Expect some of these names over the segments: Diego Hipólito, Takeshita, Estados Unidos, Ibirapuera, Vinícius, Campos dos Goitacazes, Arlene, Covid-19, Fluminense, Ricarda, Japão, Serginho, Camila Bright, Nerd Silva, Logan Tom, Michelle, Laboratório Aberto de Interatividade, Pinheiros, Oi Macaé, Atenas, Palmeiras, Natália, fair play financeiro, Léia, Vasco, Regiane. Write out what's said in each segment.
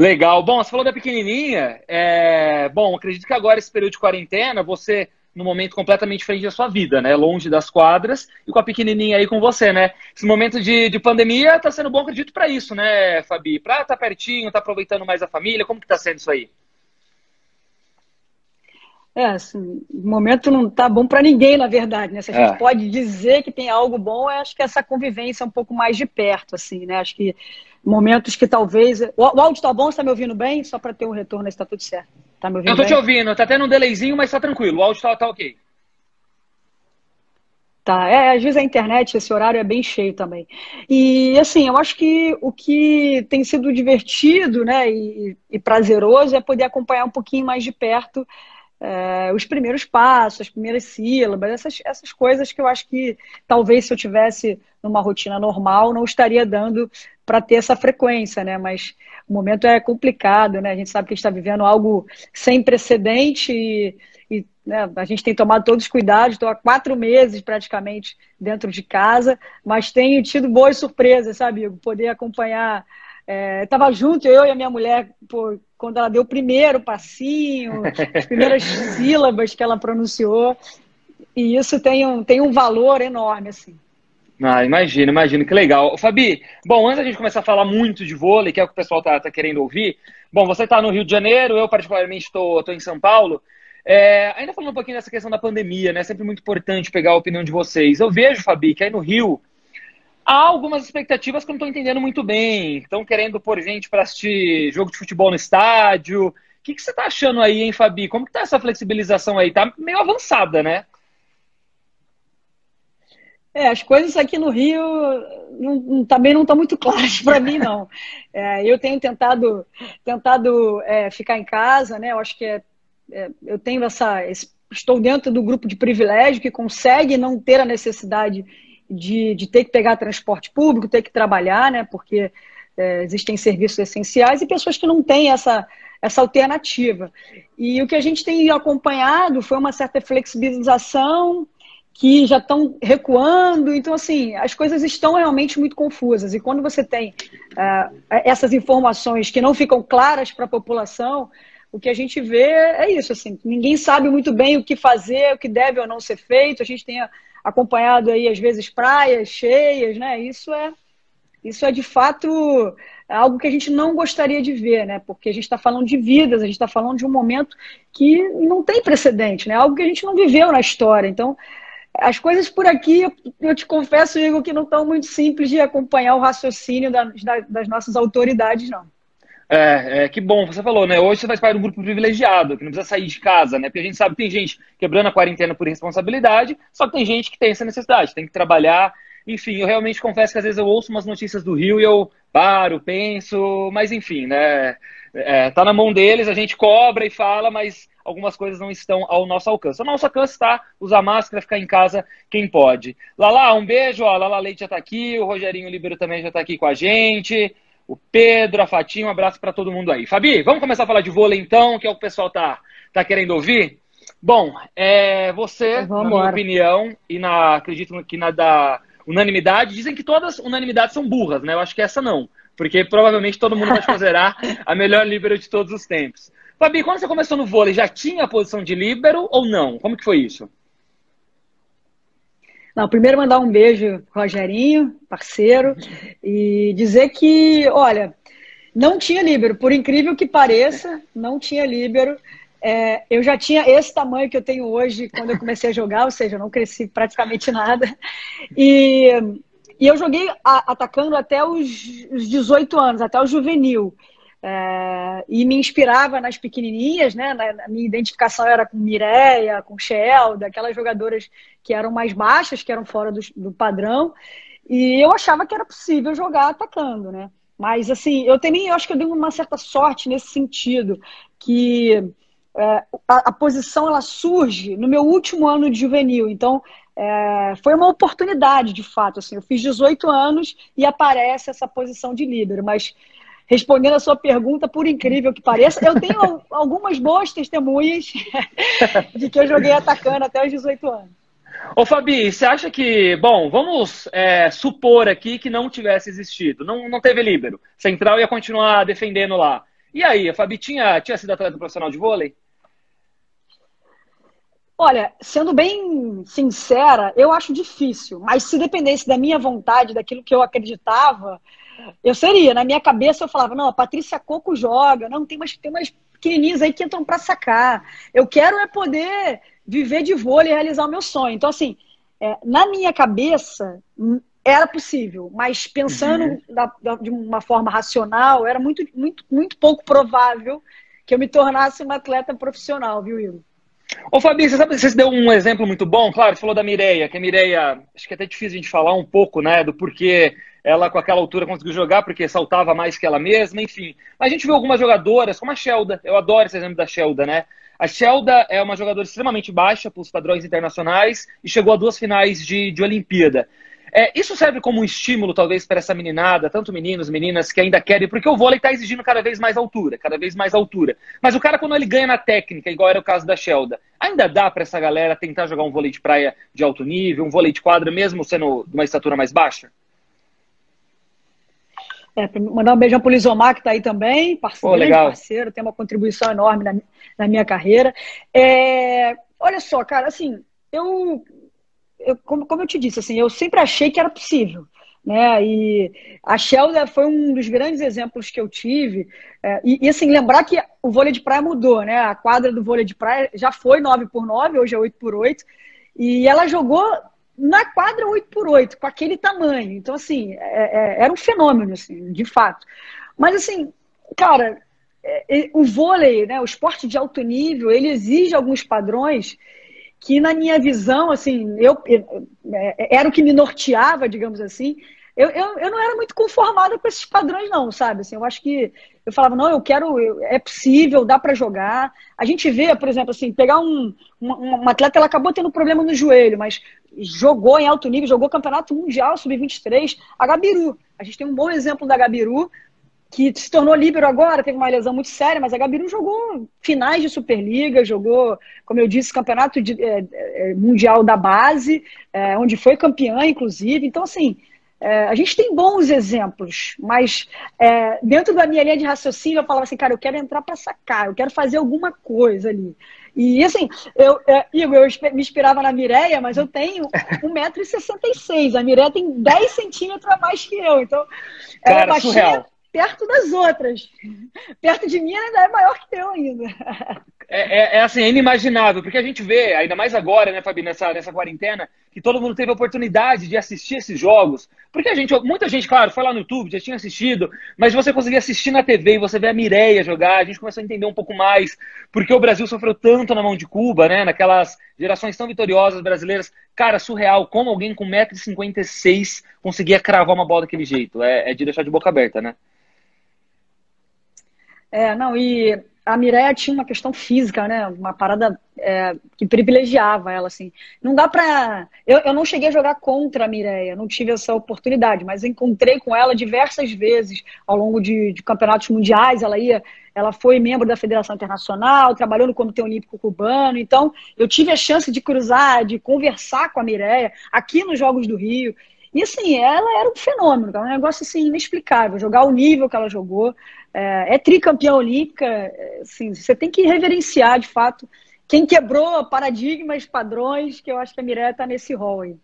Legal. Bom, você falou da pequenininha. Bom, acredito que agora, esse período de quarentena, você, num momento completamente diferente da sua vida, né? Longe das quadras e com a pequenininha aí com você, né? Esse momento de pandemia tá sendo bom, acredito, pra isso, né, Fabi? Pra tá pertinho, tá aproveitando mais a família. Como que tá sendo isso aí? Assim, o momento não tá bom pra ninguém, na verdade, né? Se a gente pode dizer que tem algo bom, acho que essa convivência um pouco mais de perto, assim, né? Acho que momentos que talvez... O áudio tá bom? Você tá me ouvindo bem? Só pra ter um retorno, se tá tudo certo. Tá me ouvindo bem? Eu tô te ouvindo. Tá tendo um delayzinho, mas tá tranquilo. O áudio tá ok. Tá. Às vezes a internet, esse horário é bem cheio também. E, assim, eu acho que o que tem sido divertido, né, e prazeroso é poder acompanhar um pouquinho mais de perto os primeiros passos, as primeiras sílabas, essas coisas que eu acho que talvez se eu tivesse numa rotina normal não estaria dando para ter essa frequência, né? Mas o momento é complicado, né? A gente sabe que a gente está vivendo algo sem precedente e né, a gente tem tomado todos os cuidados. Estou há 4 meses praticamente dentro de casa, mas tenho tido boas surpresas, sabe? Poder acompanhar. Estava junto, eu e a minha mulher, quando ela deu o primeiro passinho, as primeiras sílabas que ela pronunciou. E isso tem um valor enorme, assim. Ah, imagino, que legal. Fabi, bom, antes da gente começar a falar muito de vôlei, que é o que o pessoal tá querendo ouvir, bom, você está no Rio de Janeiro, eu particularmente estou em São Paulo. Ainda falando um pouquinho dessa questão da pandemia, né? Sempre muito importante pegar a opinião de vocês. Eu vejo, Fabi, que aí no Rio há algumas expectativas que eu não estou entendendo muito bem. Estão querendo pôr gente para assistir jogo de futebol no estádio. O que você está achando aí, hein, Fabi? Como que está essa flexibilização aí? Está meio avançada, né? As coisas aqui no Rio também não estão muito claras para mim, não. Eu tenho tentado ficar em casa, né? Eu acho que eu tenho estou dentro do grupo de privilégio que consegue não ter a necessidade de ter que pegar transporte público, ter que trabalhar, né? Porque existem serviços essenciais e pessoas que não têm essa alternativa. E o que a gente tem acompanhado foi uma certa flexibilização que já estão recuando. Então, assim, as coisas estão realmente muito confusas. E quando você tem essas informações que não ficam claras para a população, o que a gente vê é isso, assim, ninguém sabe muito bem o que fazer, o que deve ou não ser feito. A gente tem acompanhado aí, às vezes, praias cheias, né? Isso é de fato algo que a gente não gostaria de ver, né? Porque a gente está falando de vidas, a gente está falando de um momento que não tem precedente, né? Algo que a gente não viveu na história. Então, as coisas por aqui, eu te confesso, Igor, que não estão muito simples de acompanhar o raciocínio das nossas autoridades, não. Que bom, você falou, né? Hoje você faz parte de um grupo privilegiado, que não precisa sair de casa, né? Porque a gente sabe que tem gente quebrando a quarentena por irresponsabilidade, só que tem gente que tem essa necessidade, tem que trabalhar. Enfim, eu realmente confesso que às vezes eu ouço umas notícias do Rio e eu paro, penso, mas enfim, né? Tá na mão deles, a gente cobra e fala, mas algumas coisas não estão ao nosso alcance. Ao nosso alcance está usar máscara, ficar em casa quem pode. Lala, um beijo, ó, Lala Leite já tá aqui, o Rogerinho Libero também já tá aqui com a gente. O Pedro, a Fatinha, um abraço para todo mundo aí. Fabi, vamos começar a falar de vôlei então, que é o que o pessoal tá querendo ouvir? Bom, você, na minha opinião, e acredito que na da unanimidade, dizem que todas unanimidades são burras, né? Eu acho que essa não, porque provavelmente todo mundo vai considerar a melhor líbero de todos os tempos. Fabi, quando você começou no vôlei, já tinha a posição de líbero ou não? Como que foi isso? Não, primeiro mandar um beijo pro Rogerinho, parceiro, e dizer que, olha, não tinha líbero, por incrível que pareça, não tinha líbero. Eu já tinha esse tamanho que eu tenho hoje quando eu comecei a jogar, ou seja, eu não cresci praticamente nada. E eu joguei atacando até os 18 anos, até o juvenil. E me inspirava nas pequenininhas, né? A minha identificação era com Mireia, com Shelda, aquelas jogadoras que eram mais baixas, que eram fora do padrão, e eu achava que era possível jogar atacando, né? Mas assim, eu também acho que eu dei uma certa sorte nesse sentido, que a posição ela surge no meu último ano de juvenil, então foi uma oportunidade de fato, assim, eu fiz 18 anos e aparece essa posição de líbero, mas respondendo a sua pergunta, por incrível que pareça, eu tenho algumas boas testemunhas de que eu joguei atacando até os 18 anos. Ô Fabi, você acha que, bom, vamos supor aqui que não tivesse existido, não teve líbero, Central ia continuar defendendo lá. E aí, a Fabi tinha sido atleta profissional de vôlei? Olha, sendo bem sincera, eu acho difícil. Mas se dependesse da minha vontade, daquilo que eu acreditava, eu seria. Na minha cabeça eu falava, não, a Patrícia Coco joga, não, tem umas pequenininhas aí que entram pra sacar. Eu quero é poder viver de vôlei e realizar o meu sonho. Então, assim, na minha cabeça era possível, mas pensando de uma forma racional, era muito pouco provável que eu me tornasse uma atleta profissional, viu, Igor? Ô, Fabi, você deu um exemplo muito bom, claro, você falou da Mireia, que a Mireia, acho que é até difícil a gente falar um pouco, né, do porquê ela com aquela altura conseguiu jogar, porque saltava mais que ela mesma, enfim. A gente viu algumas jogadoras, como a Shelda, eu adoro esse exemplo da Shelda, né? A Shelda é uma jogadora extremamente baixa para os padrões internacionais e chegou a 2 finais de Olimpíada. Isso serve como um estímulo, talvez, para essa meninada, tanto meninos, meninas que ainda querem, porque o vôlei está exigindo cada vez mais altura. Mas o cara, quando ele ganha na técnica, igual era o caso da Shelda, ainda dá para essa galera tentar jogar um vôlei de praia de alto nível, um vôlei de quadra, mesmo sendo de uma estatura mais baixa? Mandar um beijão pro Luizomar, que está aí também, parceiro, tem uma contribuição enorme na minha carreira. Olha só, cara, assim, como eu te disse, assim, eu sempre achei que era possível, né? E a Shelda foi um dos grandes exemplos que eu tive. Assim, lembrar que o vôlei de praia mudou, né? A quadra do vôlei de praia já foi 9x9, hoje é 8x8. E ela jogou na quadra 8x8, com aquele tamanho. Então, assim, era um fenômeno, assim, de fato. Mas, assim, cara, o vôlei, né? O esporte de alto nível, ele exige alguns padrões que, na minha visão, assim, era o que me norteava, digamos assim. Eu não era muito conformada com esses padrões, não, sabe? Assim, eu acho que eu falava, não, é possível, dá para jogar. A gente vê, por exemplo, assim, pegar uma atleta, ela acabou tendo problema no joelho, mas jogou em alto nível, jogou campeonato mundial, sub-23, a Gabiru. A gente tem um bom exemplo da Gabiru, que se tornou líbero agora, teve uma lesão muito séria, mas a Gabiru jogou finais de Superliga, jogou, como eu disse, campeonato mundial da base, onde foi campeã, inclusive. Então, assim, a gente tem bons exemplos, mas dentro da minha linha de raciocínio, eu falava assim, cara, eu quero entrar para sacar, eu quero fazer alguma coisa ali. E, assim, eu me inspirava na Mireia, mas eu tenho 1,66 m. A Mireia tem 10 centímetros a mais que eu, então... Cara, ela é surreal. Perto das outras. Perto de mim, ela ainda é maior que eu ainda. Assim, é inimaginável, porque a gente vê, ainda mais agora, né, Fabi, nessa quarentena, que todo mundo teve a oportunidade de assistir esses jogos. Porque muita gente, claro, foi lá no YouTube, já tinha assistido, mas você conseguia assistir na TV e você vê a Mireia jogar, a gente começou a entender um pouco mais, porque o Brasil sofreu tanto na mão de Cuba, né, naquelas gerações tão vitoriosas brasileiras. Cara, surreal, como alguém com 1,56 m conseguia cravar uma bola daquele jeito. É de deixar de boca aberta, né? Não, e a Mireia tinha uma questão física, né? Uma parada que privilegiava ela, assim. Não dá pra... Eu não cheguei a jogar contra a Mireia, não tive essa oportunidade, mas encontrei com ela diversas vezes ao longo de campeonatos mundiais. Ela foi membro da Federação Internacional, trabalhou no Comitê Olímpico Cubano, então eu tive a chance de cruzar, de conversar com a Mireia aqui nos Jogos do Rio. E, assim, ela era um fenômeno, um negócio, assim, inexplicável. Jogar o nível que ela jogou, é tricampeã olímpica, assim, você tem que reverenciar, de fato, quem quebrou paradigmas, padrões, que eu acho que a Mireia tá nesse rol aí.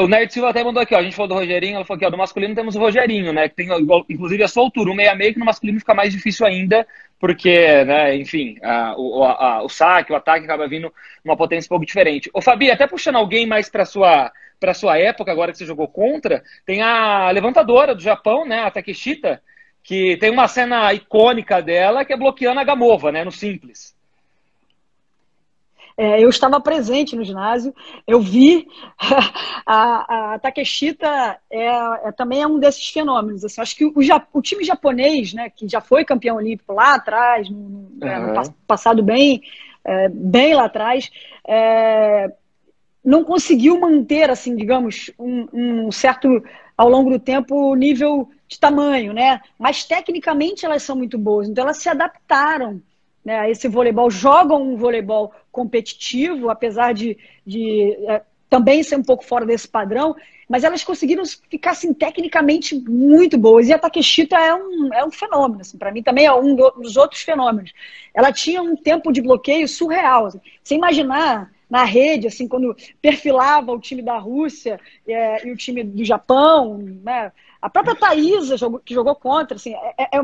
O Nerd Silva até mandou aqui, ó, a gente falou do Rogerinho, ela falou que, ó, do masculino temos o Rogerinho, né, que tem, inclusive, a sua altura, 1,66 m, que no masculino fica mais difícil ainda, porque, né, enfim, o saque, o ataque acaba vindo numa potência um pouco diferente. Ô, Fabi, até puxando alguém mais para sua época, agora que você jogou contra, tem a levantadora do Japão, né, a Takeshita, que tem uma cena icônica dela, que é bloqueando a Gamova, né, no simples. Eu estava presente no ginásio, eu vi. A Takeshita também é um desses fenômenos. Assim, acho que o time japonês, né, que já foi campeão olímpico lá atrás, no passado bem lá atrás, não conseguiu manter, assim, digamos, um certo, ao longo do tempo, nível de tamanho, né? Mas tecnicamente elas são muito boas, então elas se adaptaram, né, a esse voleibol, jogam um voleibol competitivo, apesar de também ser um pouco fora desse padrão, mas elas conseguiram ficar, assim, tecnicamente muito boas. E a Takeshita é um fenômeno, assim, para mim também é um dos outros fenômenos. Ela tinha um tempo de bloqueio surreal, assim. Você imaginar na rede, assim, quando perfilava o time da Rússia e o time do Japão, né? A própria Thaísa, que jogou contra, assim,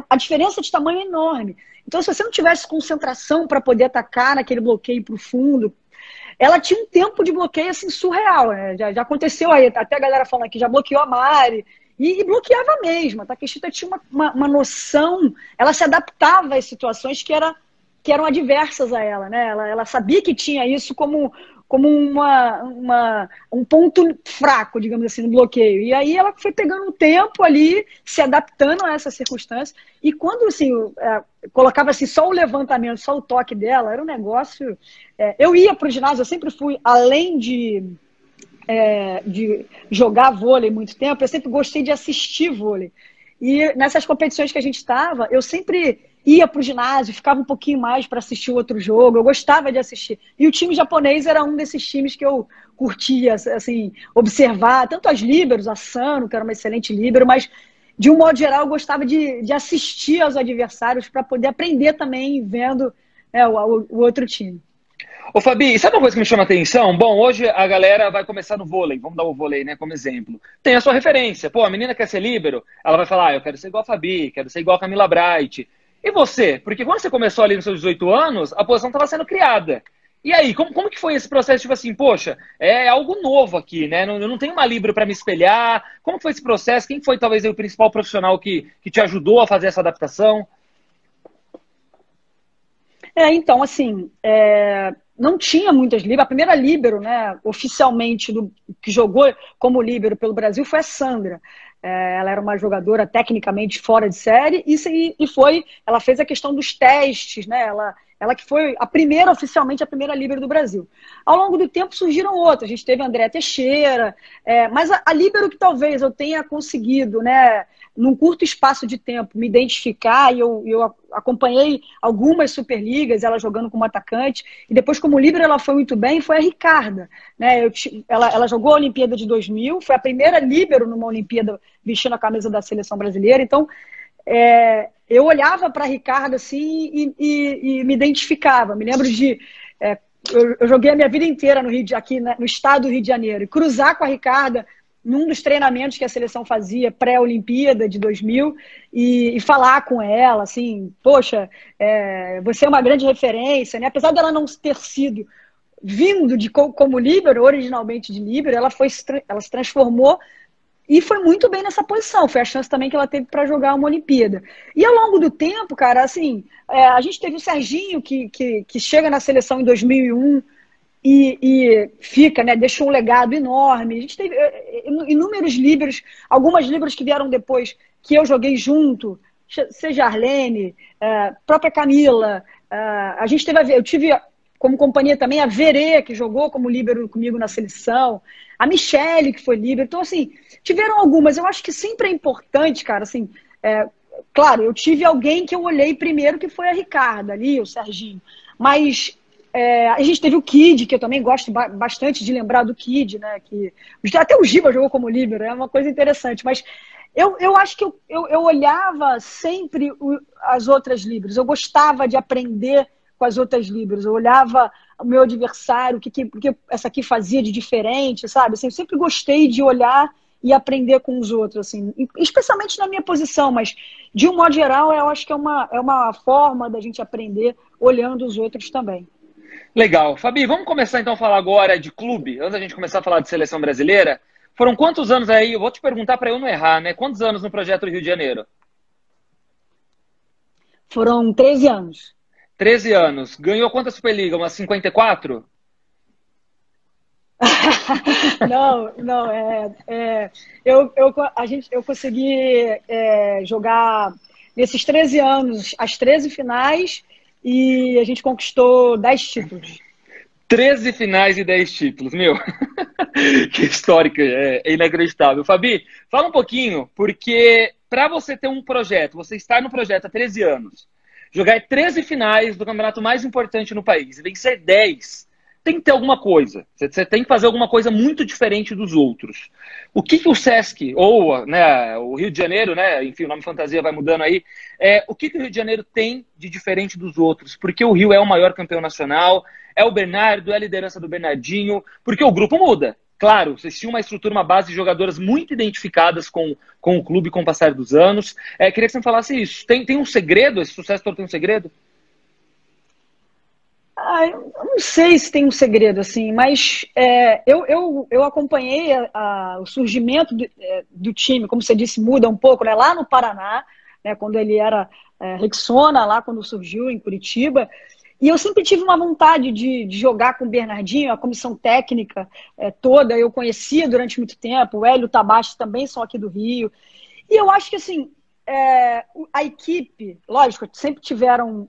a diferença de tamanho é enorme. Então, se você não tivesse concentração para poder atacar naquele bloqueio profundo, ela tinha um tempo de bloqueio, assim, surreal, né? Já aconteceu aí, até a galera falando aqui, já bloqueou a Mari, e bloqueava mesmo. A Takeshita tinha uma noção, ela se adaptava às situações que eram adversas a ela, né? Ela sabia que tinha isso como um ponto fraco, digamos assim, no bloqueio. E aí ela foi pegando um tempo ali, se adaptando a essa circunstância. E quando, assim, colocava assim, só o levantamento, só o toque dela, era um negócio... eu ia para o ginásio, eu sempre fui, além de jogar vôlei muito tempo, eu sempre gostei de assistir vôlei. E nessas competições que a gente estava, eu sempre... ia para o ginásio, ficava um pouquinho mais para assistir o outro jogo, eu gostava de assistir. E o time japonês era um desses times que eu curtia, assim, observar, tanto as líberos, a Sano, que era uma excelente líbero, mas, de um modo geral, eu gostava de assistir aos adversários para poder aprender também, vendo, né, o outro time. Ô, Fabi, sabe uma coisa que me chama a atenção? Bom, hoje a galera vai começar no vôlei, vamos dar o vôlei, né, como exemplo. Tem a sua referência. Pô, a menina quer ser líbero, ela vai falar, eu quero ser igual a Fabi, quero ser igual a Camila Bright. E você? Porque quando você começou ali nos seus 18 anos, a posição estava sendo criada. E aí, como que foi esse processo? Tipo assim, poxa, é algo novo aqui, né? Eu não tenho uma líbero para me espelhar. Como foi esse processo? Quem foi, talvez, o principal profissional que te ajudou a fazer essa adaptação? Então, assim, não tinha muitas líbero. A primeira líbero, né, oficialmente, que jogou como líbero pelo Brasil foi a Sandra. Ela era uma jogadora tecnicamente fora de série ela fez a questão dos testes, né? Ela que foi oficialmente a primeira líbero do Brasil. Ao longo do tempo surgiram outras, a gente teve a Andréa Teixeira, mas a líbero que talvez eu tenha conseguido, né, num curto espaço de tempo, me identificar, e eu acompanhei algumas Superligas, ela jogando como atacante, e depois como líbero ela foi muito bem, foi a Ricarda, né? Ela jogou a Olimpíada de 2000, foi a primeira líbero numa Olimpíada vestindo a camisa da seleção brasileira, então eu olhava para a Ricarda assim e me identificava, me lembro de... Eu joguei a minha vida inteira aqui, né, no estado do Rio de Janeiro, e cruzar com a Ricarda num dos treinamentos que a seleção fazia pré-Olimpíada de 2000 e falar com ela, assim, poxa, você é uma grande referência, né? Apesar dela não ter sido vindo como líbero, originalmente de líbero, ela se transformou e foi muito bem nessa posição, foi a chance também que ela teve para jogar uma Olimpíada. E ao longo do tempo, cara, assim, a gente teve o Serginho que chega na seleção em 2001, e fica, né, deixou um legado enorme. A gente teve inúmeros líberos, algumas líberos que vieram depois, que eu joguei junto, seja a Arlene, própria Camila. A gente teve eu tive como companhia também a Verê, que jogou como líbero comigo na seleção, a Michele, que foi líbero. Então, assim, tiveram algumas. Eu acho que sempre é importante, cara, assim, claro, eu tive alguém que eu olhei primeiro, que foi a Ricarda ali, o Serginho, mas... a gente teve o Kid, que eu também gosto bastante de lembrar do Kid, né? Que até o Giba jogou como líbero, é uma coisa interessante. Mas eu acho que eu olhava sempre as outras líberos. Eu gostava de aprender com as outras líberos. Eu olhava o meu adversário, o que essa aqui fazia de diferente, sabe? Assim, eu sempre gostei de olhar e aprender com os outros, assim, especialmente na minha posição, mas de um modo geral, eu acho que é uma forma da gente aprender olhando os outros também. Legal. Fabi, vamos começar então a falar agora de clube, antes da gente começar a falar de seleção brasileira. Foram quantos anos aí? Eu vou te perguntar para eu não errar, né? Quantos anos no projeto do Rio de Janeiro? Foram 13 anos. 13 anos. Ganhou quantas Superligas? Umas 54? Não. Eu consegui jogar nesses 13 anos as 13 finais. E a gente conquistou 10 títulos. 13 finais e 10 títulos, meu. Que histórico, é inacreditável. Fabi, fala um pouquinho, porque para você ter um projeto, você estar no projeto há 13 anos, jogar 13 finais do campeonato mais importante no país, vencer 10, tem que ter alguma coisa. Você tem que fazer alguma coisa muito diferente dos outros. O que, que o Sesc, ou né, o Rio de Janeiro, né, enfim, o nome fantasia vai mudando aí, o que, que o Rio de Janeiro tem de diferente dos outros? Porque o Rio é o maior campeão nacional, é o Bernardo, é a liderança do Bernardinho, porque o grupo muda. Claro, vocês tinham uma estrutura, uma base de jogadoras muito identificadas com o clube com o passar dos anos. Queria que você me falasse isso. Tem um segredo? Esse sucesso todo tem um segredo? Ah, eu não sei se tem um segredo, assim, mas eu acompanhei o surgimento do time, como você disse, muda um pouco, né? Lá no Paraná, né? Quando ele era Rexona, lá quando surgiu em Curitiba. E eu sempre tive uma vontade de jogar com o Bernardinho, a comissão técnica toda, eu conhecia durante muito tempo, o Hélio Tabachi também são aqui do Rio. E eu acho que, assim, a equipe, lógico, sempre tiveram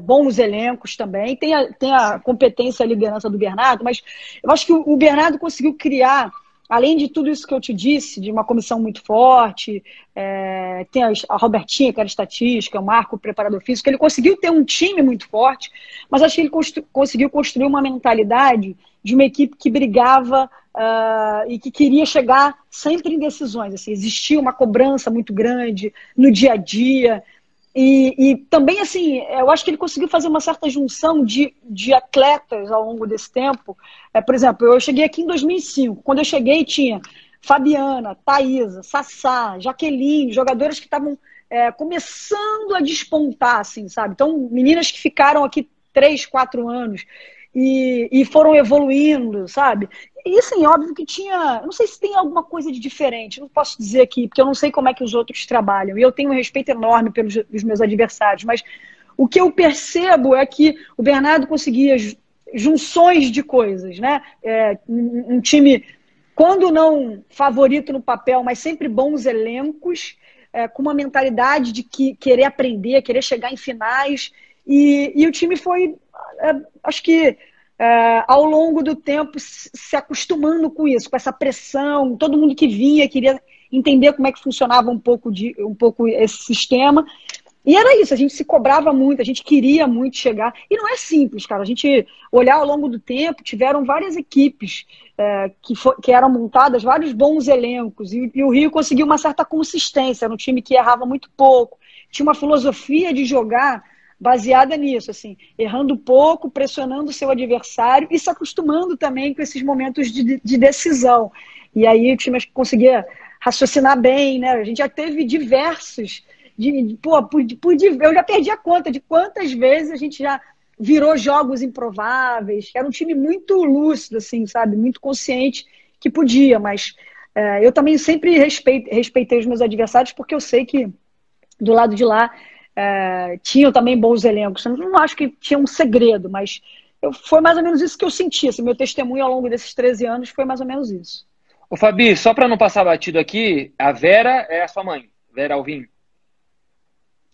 bons elencos também, tem a competência e a liderança do Bernardo, mas eu acho que o Bernardo conseguiu criar, além de tudo isso que eu te disse, de uma comissão muito forte, tem a Robertinha, que era estatística, o Marco, o preparador físico, ele conseguiu ter um time muito forte, mas acho que ele conseguiu construir uma mentalidade de uma equipe que brigava e que queria chegar sempre em decisões. Assim, existia uma cobrança muito grande no dia a dia, e também, assim, eu acho que ele conseguiu fazer uma certa junção de atletas ao longo desse tempo. Por exemplo, eu cheguei aqui em 2005. Quando eu cheguei, tinha Fabiana, Thaísa, Sassá, Jaqueline, jogadoras que estavam começando a despontar, assim, sabe? Então, meninas que ficaram aqui 3, 4 anos e foram evoluindo, sabe? E, assim, óbvio que tinha... Não sei se tem alguma coisa de diferente, não posso dizer aqui, porque eu não sei como é que os outros trabalham. E eu tenho um respeito enorme pelos meus adversários, mas o que eu percebo é que o Bernardo conseguia junções de coisas, né? Um time, quando não favorito no papel, mas sempre bons elencos, com uma mentalidade de que querer aprender, querer chegar em finais. E o time foi, acho que... ao longo do tempo se acostumando com isso, com essa pressão, todo mundo que vinha queria entender como é que funcionava um pouco esse sistema, e era isso, a gente se cobrava muito, a gente queria muito chegar, e não é simples, cara, a gente olhar ao longo do tempo, tiveram várias equipes que eram montadas, vários bons elencos, e o Rio conseguiu uma certa consistência, era um time que errava muito pouco, tinha uma filosofia de jogar baseada nisso, assim, errando pouco, pressionando o seu adversário e se acostumando também com esses momentos de decisão. E aí o time conseguia raciocinar bem, né? A gente já teve diversos... eu já perdi a conta de quantas vezes a gente já virou jogos improváveis. Era um time muito lúcido, assim, sabe? Muito consciente que podia, mas eu também sempre respeitei os meus adversários porque eu sei que do lado de lá tinham também bons elencos. Eu não acho que tinha um segredo, mas foi mais ou menos isso que eu senti. Assim, meu testemunho ao longo desses 13 anos foi mais ou menos isso. Ô, Fabi, só para não passar batido aqui, a Vera é a sua mãe, Vera Alvim.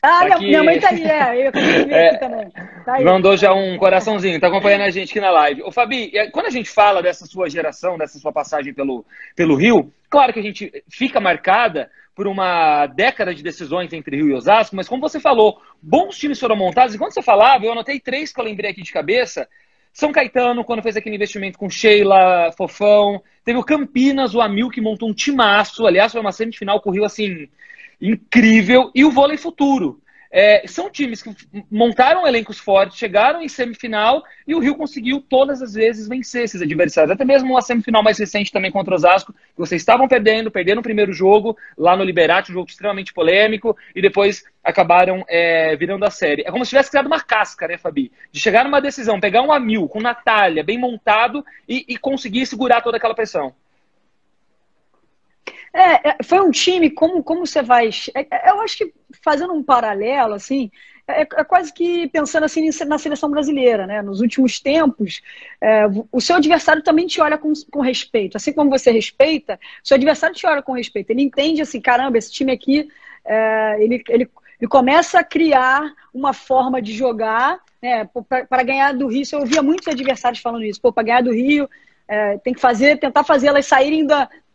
Ah, tá, minha mãe tá ali, eu acabei aqui também. Tá aí. Mandou já um coraçãozinho, tá acompanhando a gente aqui na live. Ô, Fabi, quando a gente fala dessa sua geração, dessa sua passagem pelo Rio, claro que a gente fica marcada por uma década de decisões entre Rio e Osasco, mas como você falou, bons times foram montados, e quando você falava, eu anotei 3 que eu lembrei aqui de cabeça, São Caetano, quando fez aquele investimento com Sheilla, Fofão, teve o Campinas, o Amil, que montou um timaço, aliás, foi uma semifinal com o Rio, assim... incrível, e o Vôlei Futuro. São times que montaram elencos fortes, chegaram em semifinal e o Rio conseguiu todas as vezes vencer esses adversários. Até mesmo uma semifinal mais recente também contra o Osasco, que vocês estavam perderam o primeiro jogo lá no Liberati, um jogo extremamente polêmico, e depois acabaram virando a série. É como se tivesse criado uma casca, né, Fabi? De chegar numa decisão, pegar um Amil com Natália, bem montado, e conseguir segurar toda aquela pressão. Foi um time, como você vai... eu acho que, fazendo um paralelo, assim, é quase que pensando assim na seleção brasileira, né? Nos últimos tempos, o seu adversário também te olha com respeito. Assim como você respeita, o seu adversário te olha com respeito. Ele entende assim, caramba, esse time aqui, ele começa a criar uma forma de jogar, né? Para ganhar do Rio, eu ouvia muitos adversários falando isso, para ganhar do Rio... tem que tentar fazer elas saírem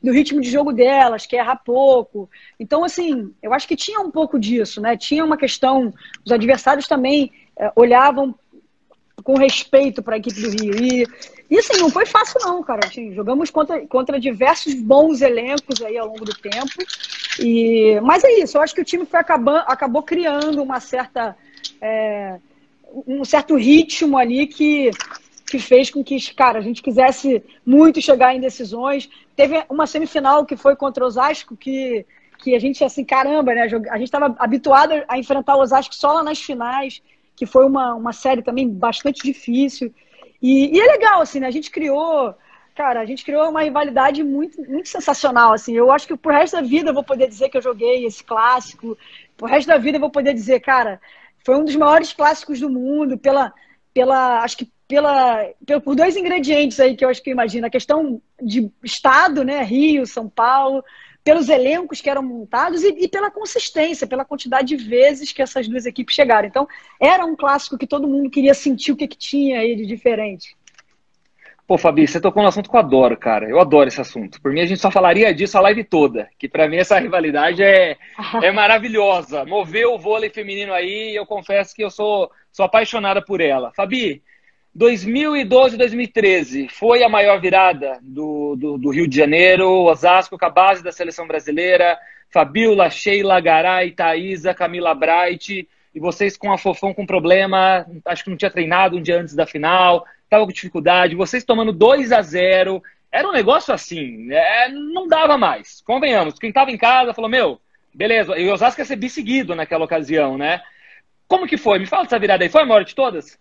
do ritmo de jogo delas, que é errar pouco. Então, assim, eu acho que tinha um pouco disso, né? Tinha uma questão, os adversários também olhavam com respeito para a equipe do Rio. E assim, não foi fácil não, cara. Assim, jogamos contra diversos bons elencos aí ao longo do tempo. E, mas é isso, eu acho que o time foi acabou criando uma certa, um certo ritmo ali que fez com que, cara, a gente quisesse muito chegar em decisões. Teve uma semifinal que foi contra o Osasco que a gente, assim, caramba, né? A gente estava habituado a enfrentar o Osasco só lá nas finais, que foi uma série também bastante difícil. E é legal, assim, né? A gente criou... Cara, a gente criou uma rivalidade muito, muito sensacional, assim. Eu acho que pro resto da vida eu vou poder dizer que eu joguei esse clássico. Pro resto da vida eu vou poder dizer, cara, foi um dos maiores clássicos do mundo por dois ingredientes aí que eu acho que eu imagino. A questão de estado, né? Rio, São Paulo, pelos elencos que eram montados e pela consistência, pela quantidade de vezes que essas duas equipes chegaram. Então, era um clássico que todo mundo queria sentir o que tinha aí de diferente. Pô, Fabi, você tocou um assunto que eu adoro, cara. Eu adoro esse assunto. Por mim, a gente só falaria disso a live toda. Que pra mim essa rivalidade é maravilhosa. Moveu o vôlei feminino aí e eu confesso que eu sou apaixonada por ela. Fabi, 2012 e 2013 foi a maior virada do Rio de Janeiro. Osasco com a base da seleção brasileira. Fabiola, Sheilla, Garay, Thaísa, Camila Bright. E vocês com a Fofão com problema. Acho que não tinha treinado um dia antes da final. Tava com dificuldade, vocês tomando 2-0, era um negócio assim, não dava mais, convenhamos. Quem tava em casa falou, meu, beleza, e o Osasco ia ser bisseguido naquela ocasião, né? Como que foi? Me fala dessa virada aí, foi a maior de todas?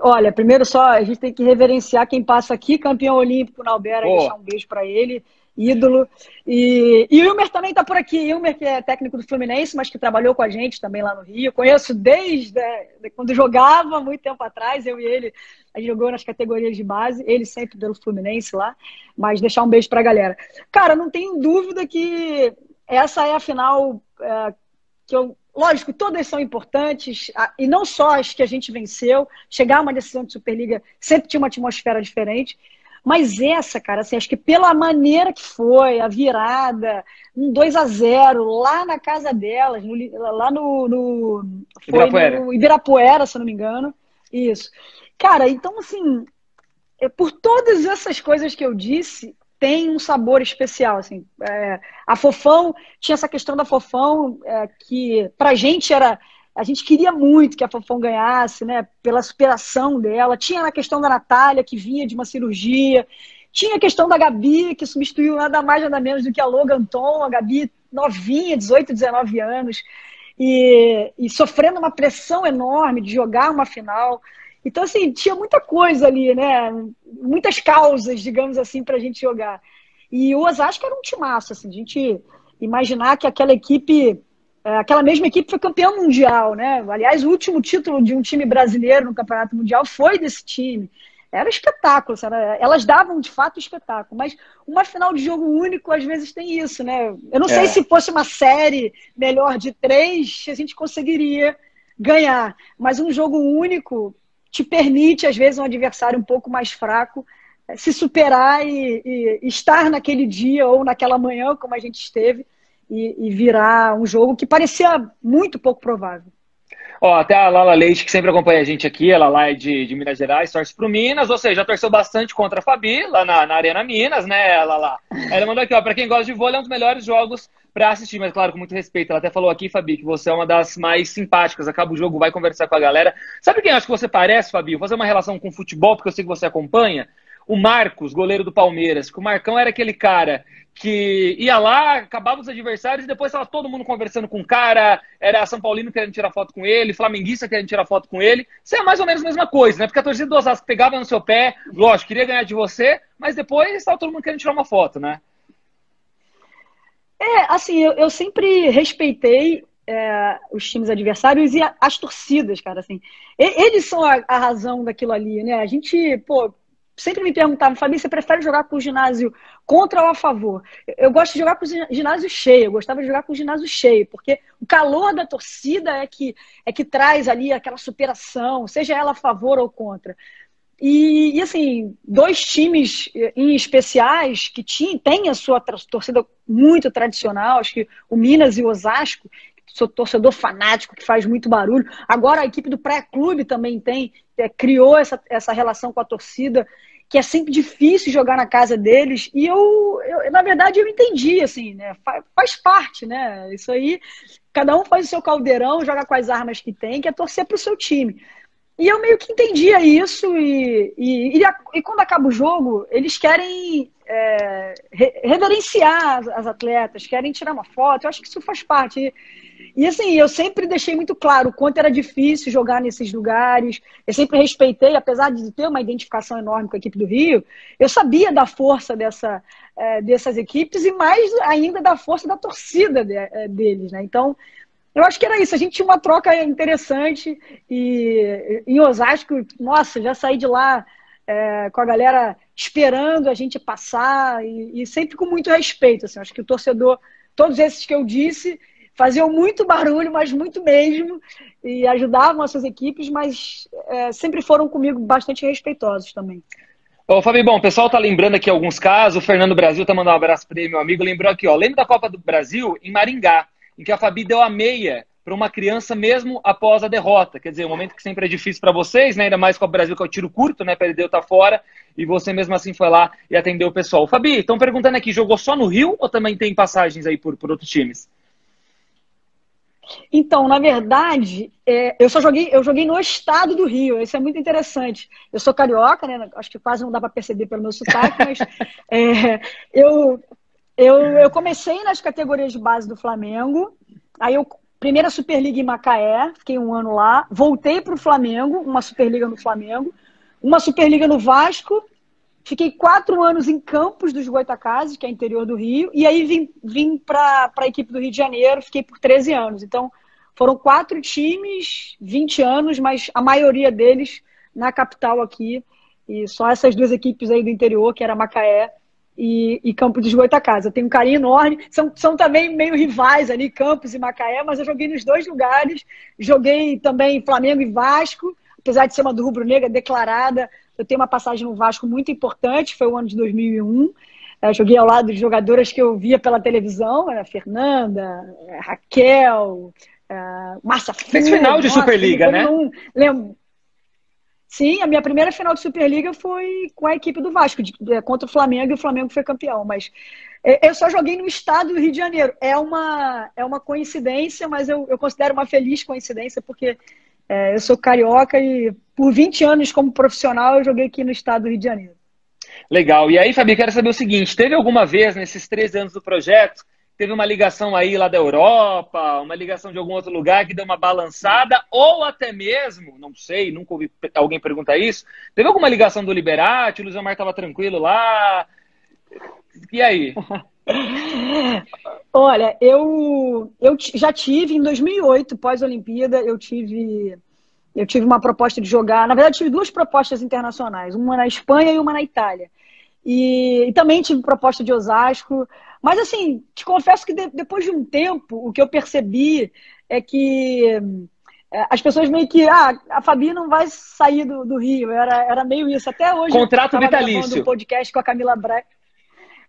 Olha, primeiro só, a gente tem que reverenciar quem passa aqui, campeão olímpico na Albera, deixar um beijo pra ele, ídolo. E o Wilmer também tá por aqui, o Wilmer que é técnico do Fluminense, mas que trabalhou com a gente também lá no Rio. Conheço desde quando jogava, muito tempo atrás, eu e ele, a gente jogou nas categorias de base, ele sempre pelo Fluminense lá, mas deixar um beijo pra galera. Cara, não tenho dúvida que essa é a final que eu... Lógico, todas são importantes, e não só as que a gente venceu, chegar a uma decisão de Superliga sempre tinha uma atmosfera diferente, mas essa, cara, assim, acho que pela maneira que foi, a virada, um 2-0 lá na casa delas, no Ibirapuera, se eu não me engano, isso. Cara, então assim, por todas essas coisas que eu disse, tem um sabor especial, assim. A Fofão, tinha essa questão da Fofão, que pra gente era... A gente queria muito que a Fofão ganhasse, né? Pela superação dela. Tinha a questão da Natália, que vinha de uma cirurgia. Tinha a questão da Gabi, que substituiu nada mais, nada menos do que a Logan Tom. A Gabi novinha, 18, 19 anos. E sofrendo uma pressão enorme de jogar uma final... Então, assim, tinha muita coisa ali, né? Muitas causas, digamos assim, pra gente jogar. E o Osasco era um timaço, assim. A gente imaginar que aquela equipe... Aquela mesma equipe foi campeã mundial, né? Aliás, o último título de um time brasileiro no Campeonato Mundial foi desse time. Era espetáculo. Elas davam, de fato, espetáculo. Mas uma final de jogo único, às vezes, tem isso, né? Eu não sei se fosse uma série melhor de 3, a gente conseguiria ganhar. Mas um jogo único... te permite, às vezes, um adversário um pouco mais fraco se superar e estar naquele dia ou naquela manhã, como a gente esteve, e virar um jogo que parecia muito pouco provável. Ó, até a Lala Leite, que sempre acompanha a gente aqui, ela lá é de Minas Gerais, torce pro Minas, ou seja, torceu bastante contra a Fabi, lá na Arena Minas, né, Lala? Ela mandou aqui, ó, pra quem gosta de vôlei, é um dos melhores jogos pra assistir, mas claro, com muito respeito. Ela até falou aqui, Fabi, que você é uma das mais simpáticas, acaba o jogo, vai conversar com a galera. Sabe quem acho que você parece, Fabi? Vou fazer uma relação com o futebol, porque eu sei que você acompanha. O Marcos, goleiro do Palmeiras, que o Marcão era aquele cara que ia lá, acabava os adversários e depois estava todo mundo conversando com o cara, era São Paulino querendo tirar foto com ele, flamenguista querendo tirar foto com ele. Isso é mais ou menos a mesma coisa, né? Porque a torcida do Osasco pegava no seu pé, lógico, queria ganhar de você, mas depois estava todo mundo querendo tirar uma foto, né? É, assim, eu sempre respeitei os times adversários e as torcidas, cara, assim. Eles são a razão daquilo ali, né? A gente, pô... Sempre me perguntavam, Fabi, você prefere jogar com o ginásio contra ou a favor? Eu gosto de jogar com o ginásio cheio, eu gostava de jogar com o ginásio cheio, porque o calor da torcida é que traz ali aquela superação, seja ela a favor ou contra. E assim, dois times em especiais que têm a sua torcida muito tradicional, acho que o Minas e o Osasco, sou torcedor fanático, que faz muito barulho. Agora a equipe do Praia Clube também tem, criou essa relação com a torcida, que é sempre difícil jogar na casa deles, e na verdade, eu entendi, assim, né, faz parte, né, isso aí, cada um faz o seu caldeirão, joga com as armas que tem, que é torcer pro seu time. E eu meio que entendia isso, e quando acaba o jogo, eles querem reverenciar as atletas, querem tirar uma foto, eu acho que isso faz parte. E assim, eu sempre deixei muito claro o quanto era difícil jogar nesses lugares, eu sempre respeitei, apesar de ter uma identificação enorme com a equipe do Rio, eu sabia da força dessas equipes e mais ainda da força da torcida deles, né? Então, eu acho que era isso, a gente tinha uma troca interessante e em Osasco, nossa, já saí de lá com a galera esperando a gente passar e sempre com muito respeito, assim, acho que o torcedor, todos esses que eu disse, faziam muito barulho, mas muito mesmo, e ajudavam as suas equipes, mas sempre foram comigo bastante respeitosos também. Ô, Fabi, bom, o pessoal tá lembrando aqui alguns casos, o Fernando Brasil tá mandando um abraço pra ele, meu amigo, lembrou aqui, ó, lembra da Copa do Brasil em Maringá, em que a Fabi deu a meia para uma criança mesmo após a derrota, quer dizer, um momento que sempre é difícil para vocês, né, ainda mais com o Brasil que é o tiro curto, né, perdeu, tá fora, e você mesmo assim foi lá e atendeu o pessoal. Fabi, estão perguntando aqui, jogou só no Rio ou também tem passagens aí por outros times? Então, na verdade, eu joguei no estado do Rio, isso é muito interessante. Eu sou carioca, né? Acho que quase não dá para perceber pelo meu sotaque, mas eu comecei nas categorias de base do Flamengo, aí primeira Superliga em Macaé, fiquei um ano lá, voltei para o Flamengo, uma Superliga no Flamengo, uma Superliga no Vasco, fiquei 4 anos em Campos dos Goitacazes, que é interior do Rio, e aí vim para a equipe do Rio de Janeiro, fiquei por 13 anos. Então, foram 4 times, 20 anos, mas a maioria deles na capital aqui, e só essas 2 equipes aí do interior, que era Macaé e Campos dos Goitacazes. Eu tenho um carinho enorme, são também meio rivais ali, Campos e Macaé, mas eu joguei nos 2 lugares, joguei também Flamengo e Vasco, apesar de ser uma do rubro-negra declarada, eu tenho uma passagem no Vasco muito importante, foi o ano de 2001. Eu joguei ao lado de jogadoras que eu via pela televisão, era Fernanda, Raquel, Márcia Filho. Fez final de Superliga, né? Lembro. Sim, a minha primeira final de Superliga foi com a equipe do Vasco, contra o Flamengo, e o Flamengo foi campeão. Mas eu só joguei no estado do Rio de Janeiro. É uma coincidência, mas eu considero uma feliz coincidência, porque eu sou carioca e por 20 anos como profissional eu joguei aqui no estado do Rio de Janeiro. Legal. E aí, Fabi, quero saber o seguinte, teve alguma vez nesses 3 anos do projeto, teve uma ligação aí lá da Europa, uma ligação de algum outro lugar que deu uma balançada, ou até mesmo, não sei, nunca ouvi alguém perguntar isso, teve alguma ligação do Liberati, o Luizomar estava tranquilo lá, e aí? Olha, eu já tive em 2008, pós-Olimpíada, eu tive uma proposta de jogar. Na verdade, tive 2 propostas internacionais, uma na Espanha e uma na Itália. E também tive proposta de Osasco. Mas, assim, te confesso que depois de um tempo, o que eu percebi é que as pessoas meio que, a Fabi não vai sair do Rio. Era meio isso. Até hoje, contrato vitalício. Gravando um podcast com a Camila Bright.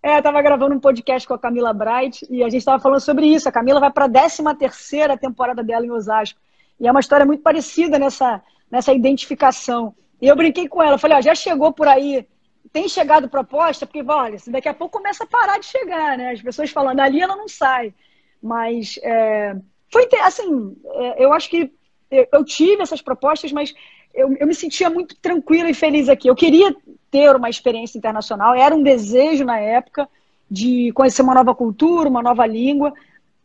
Eu tava gravando um podcast com a Camila Bright e a gente tava falando sobre isso. A Camila vai para a 13ª temporada dela em Osasco. E é uma história muito parecida nessa identificação. E eu brinquei com ela. Falei, ó, já chegou por aí. Tem chegado proposta? Porque, olha, daqui a pouco começa a parar de chegar, né? As pessoas falando, ali ela não sai. Mas, foi assim, eu acho que eu tive essas propostas, mas eu me sentia muito tranquila e feliz aqui. Eu queria ter uma experiência internacional, era um desejo na época de conhecer uma nova cultura, uma nova língua,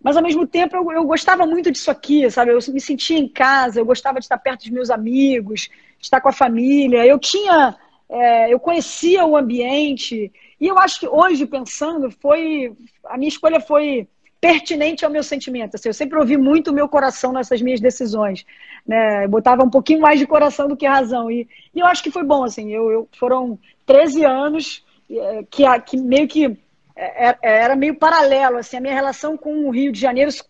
mas ao mesmo tempo eu gostava muito disso aqui, sabe? Eu me sentia em casa, eu gostava de estar perto dos meus amigos, de estar com a família, eu conhecia o ambiente, e eu acho que hoje, pensando, a minha escolha foi pertinente ao meu sentimento, assim, eu sempre ouvi muito o meu coração nessas minhas decisões, né? Eu botava um pouquinho mais de coração do que razão, e eu acho que foi bom, assim, foram 13 anos que meio que era meio paralelo, assim, a minha relação com o Rio de Janeiro se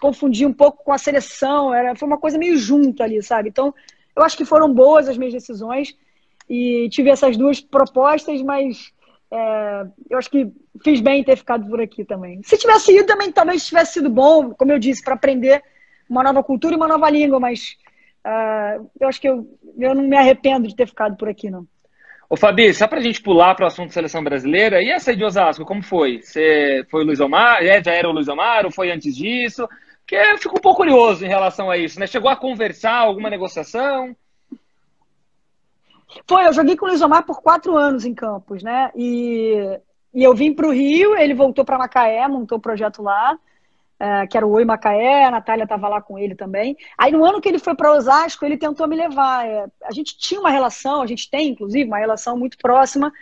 confundia um pouco com a seleção, foi uma coisa meio junta ali, sabe? Então, eu acho que foram boas as minhas decisões, e tive essas 2 propostas, mas eu acho que fiz bem em ter ficado por aqui também. Se tivesse ido também, talvez tivesse sido bom, como eu disse, para aprender uma nova cultura e uma nova língua, mas eu acho que eu não me arrependo de ter ficado por aqui, não. Ô, Fabi, só pra gente pular pro assunto seleção brasileira, e essa aí de Osasco, como foi? Você foi o Luizomar? Já era o Luizomar? Ou foi antes disso? Porque eu fico um pouco curioso em relação a isso, né? Chegou a conversar, alguma negociação? Foi, eu joguei com o Luizomar por 4 anos em Campos, né? E eu vim pro Rio, ele voltou pra Macaé, montou o projeto lá, que era o Oi Macaé, a Natália tava lá com ele também. Aí no ano que ele foi para Osasco, ele tentou me levar. A gente tinha uma relação, a gente tem inclusive uma relação muito próxima,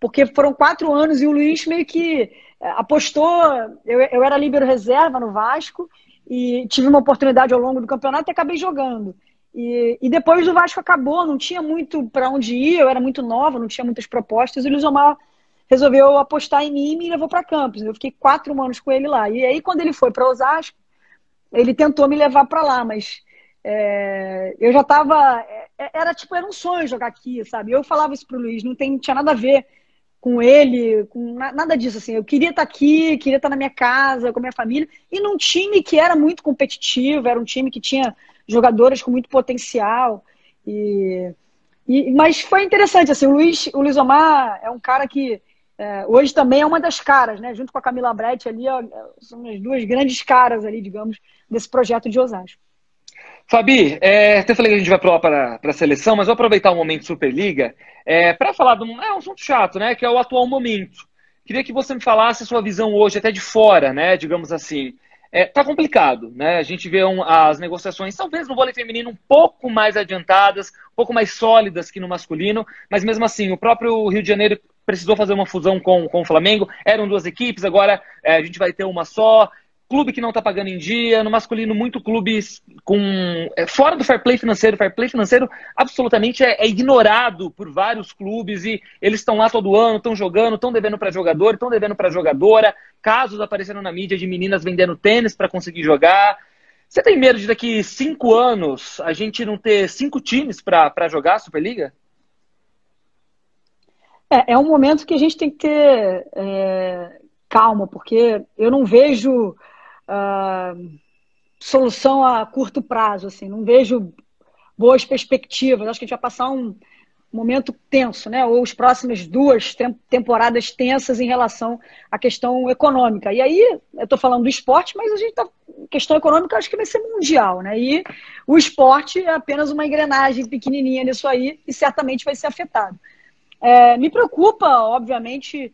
porque foram 4 anos e o Luiz meio que apostou. Eu era líbero reserva no Vasco e tive uma oportunidade ao longo do campeonato e acabei jogando. E depois o Vasco acabou, não tinha muito para onde ir, eu era muito nova, não tinha muitas propostas, e o Luizomar resolveu apostar em mim e me levou para Campos. Eu fiquei 4 anos com ele lá. E aí, quando ele foi para Osasco, ele tentou me levar para lá, mas eu já estava... Era um sonho jogar aqui, sabe? Eu falava isso para o Luiz, não tinha nada a ver com ele, com nada disso, assim. Eu queria estar aqui, queria estar na minha casa, com a minha família, e num time que era muito competitivo, era um time que tinha jogadores com muito potencial. Mas foi interessante, assim, o Luizomar é um cara que hoje também é uma das caras, né? Junto com a Camila Bright ali, são as duas grandes caras ali, digamos, desse projeto de Osasco. Fabi, até falei que a gente vai para a seleção, mas vou aproveitar um momento Superliga para falar de um assunto chato, né? Que é o atual momento. Queria que você me falasse a sua visão hoje, até de fora, né? Digamos assim. Tá complicado, né? A gente vê as negociações, talvez no vôlei feminino, um pouco mais adiantadas, um pouco mais sólidas que no masculino, mas mesmo assim, o próprio Rio de Janeiro precisou fazer uma fusão com o Flamengo, eram 2 equipes, agora a gente vai ter uma só, clube que não tá pagando em dia, no masculino, muito clubes fora do fair play financeiro absolutamente é ignorado por vários clubes, e eles estão lá todo ano, estão jogando, estão devendo para jogador, estão devendo para jogadora. Casos apareceram na mídia de meninas vendendo tênis para conseguir jogar. Você tem medo de daqui 5 anos a gente não ter 5 times para jogar a Superliga? É um momento que a gente tem que ter calma, porque eu não vejo solução a curto prazo, assim, não vejo boas perspectivas. Acho que a gente vai passar um momento tenso, né? Ou as próximas 2 temporadas tensas em relação à questão econômica. E aí, eu estou falando do esporte, mas questão econômica acho que vai ser mundial, né? E o esporte é apenas uma engrenagem pequenininha nisso aí e certamente vai ser afetado. Me preocupa, obviamente,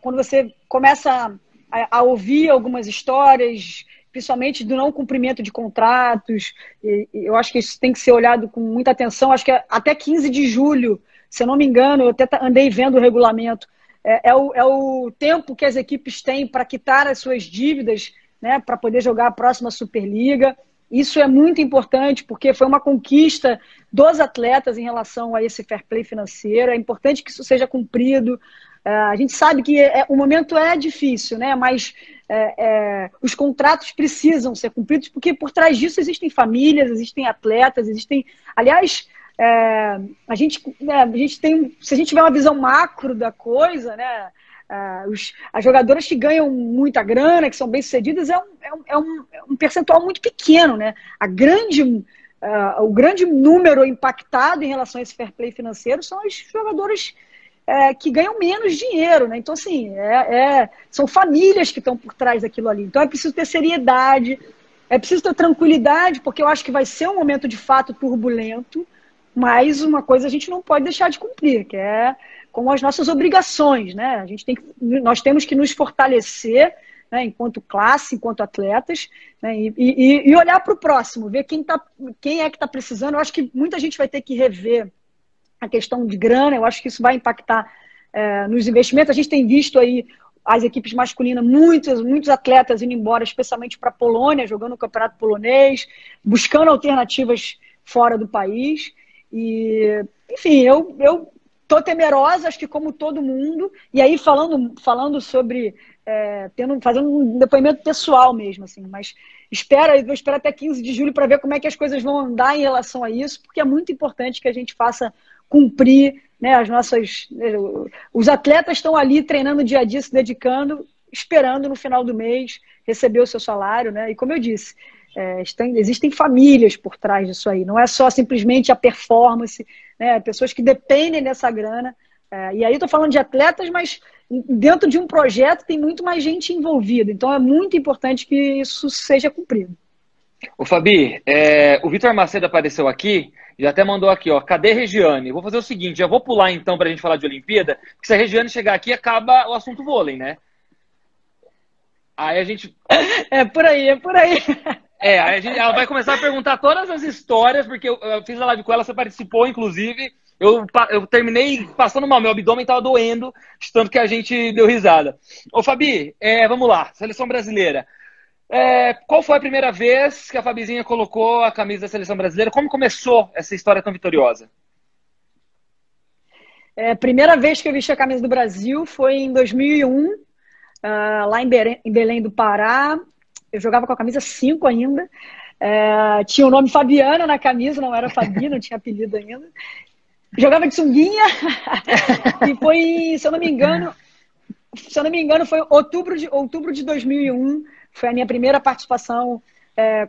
quando você começa a ouvir algumas histórias, principalmente do não cumprimento de contratos, e eu acho que isso tem que ser olhado com muita atenção. Acho que até 15 de julho, se eu não me engano, eu até andei vendo o regulamento, é o tempo que as equipes têm para quitar as suas dívidas, né, para poder jogar a próxima Superliga. Isso é muito importante, porque foi uma conquista dos atletas em relação a esse fair play financeiro. É importante que isso seja cumprido. A gente sabe que o momento é difícil, né? Mas os contratos precisam ser cumpridos, porque por trás disso existem famílias, existem atletas, existem... Aliás, a gente tem... Se a gente tiver uma visão macro da coisa, né? As jogadoras que ganham muita grana, que são bem-sucedidas, é um percentual muito pequeno, né? O grande número impactado em relação a esse fair play financeiro são as jogadoras... que ganham menos dinheiro, né? Então, assim, são famílias que estão por trás daquilo ali. Então, é preciso ter seriedade, é preciso ter tranquilidade, porque eu acho que vai ser um momento, de fato, turbulento, mas uma coisa a gente não pode deixar de cumprir, que é com as nossas obrigações, né? Nós temos que nos fortalecer, né, enquanto classe, enquanto atletas, né, e olhar para o próximo, ver quem é que está precisando. Eu acho que muita gente vai ter que rever a questão de grana. Eu acho que isso vai impactar nos investimentos. A gente tem visto aí as equipes masculinas, muitos atletas indo embora, especialmente para a Polônia, jogando o campeonato polonês, buscando alternativas fora do país. E, enfim, eu tô temerosa, acho que como todo mundo. E aí falando sobre... fazendo um depoimento pessoal mesmo, assim, mas vou esperar até 15 de julho para ver como é que as coisas vão andar em relação a isso, porque é muito importante que a gente faça cumprir, né, as nossas... Os atletas estão ali treinando dia a dia, se dedicando, esperando no final do mês receber o seu salário, né? E como eu disse, existem famílias por trás disso aí, não é só simplesmente a performance, né? Pessoas que dependem dessa grana, e aí eu estou falando de atletas, mas dentro de um projeto tem muito mais gente envolvida, então é muito importante que isso seja cumprido. Ô Fabi, o Vitor Macedo apareceu aqui, já até mandou aqui, ó, cadê Regiane? Vou fazer o seguinte, já vou pular então pra gente falar de Olimpíada, porque se a Regiane chegar aqui acaba o assunto vôlei, né? Aí a gente... É por aí. Ela vai começar a perguntar todas as histórias, porque eu fiz a live com ela, você participou, inclusive, eu terminei passando mal, meu abdômen tava doendo, de tanto que a gente deu risada. Ô Fabi, vamos lá, seleção brasileira. Qual foi a primeira vez que a Fabizinha colocou a camisa da seleção brasileira? Como começou essa história tão vitoriosa? Primeira vez que eu vesti a camisa do Brasil foi em 2001, lá em Belém do Pará. Eu jogava com a camisa 5 ainda. Tinha o nome Fabiana na camisa, não era Fabi, não tinha apelido ainda. Jogava de sunguinha. E foi, se eu não me engano, foi outubro de 2001. Foi a minha primeira participação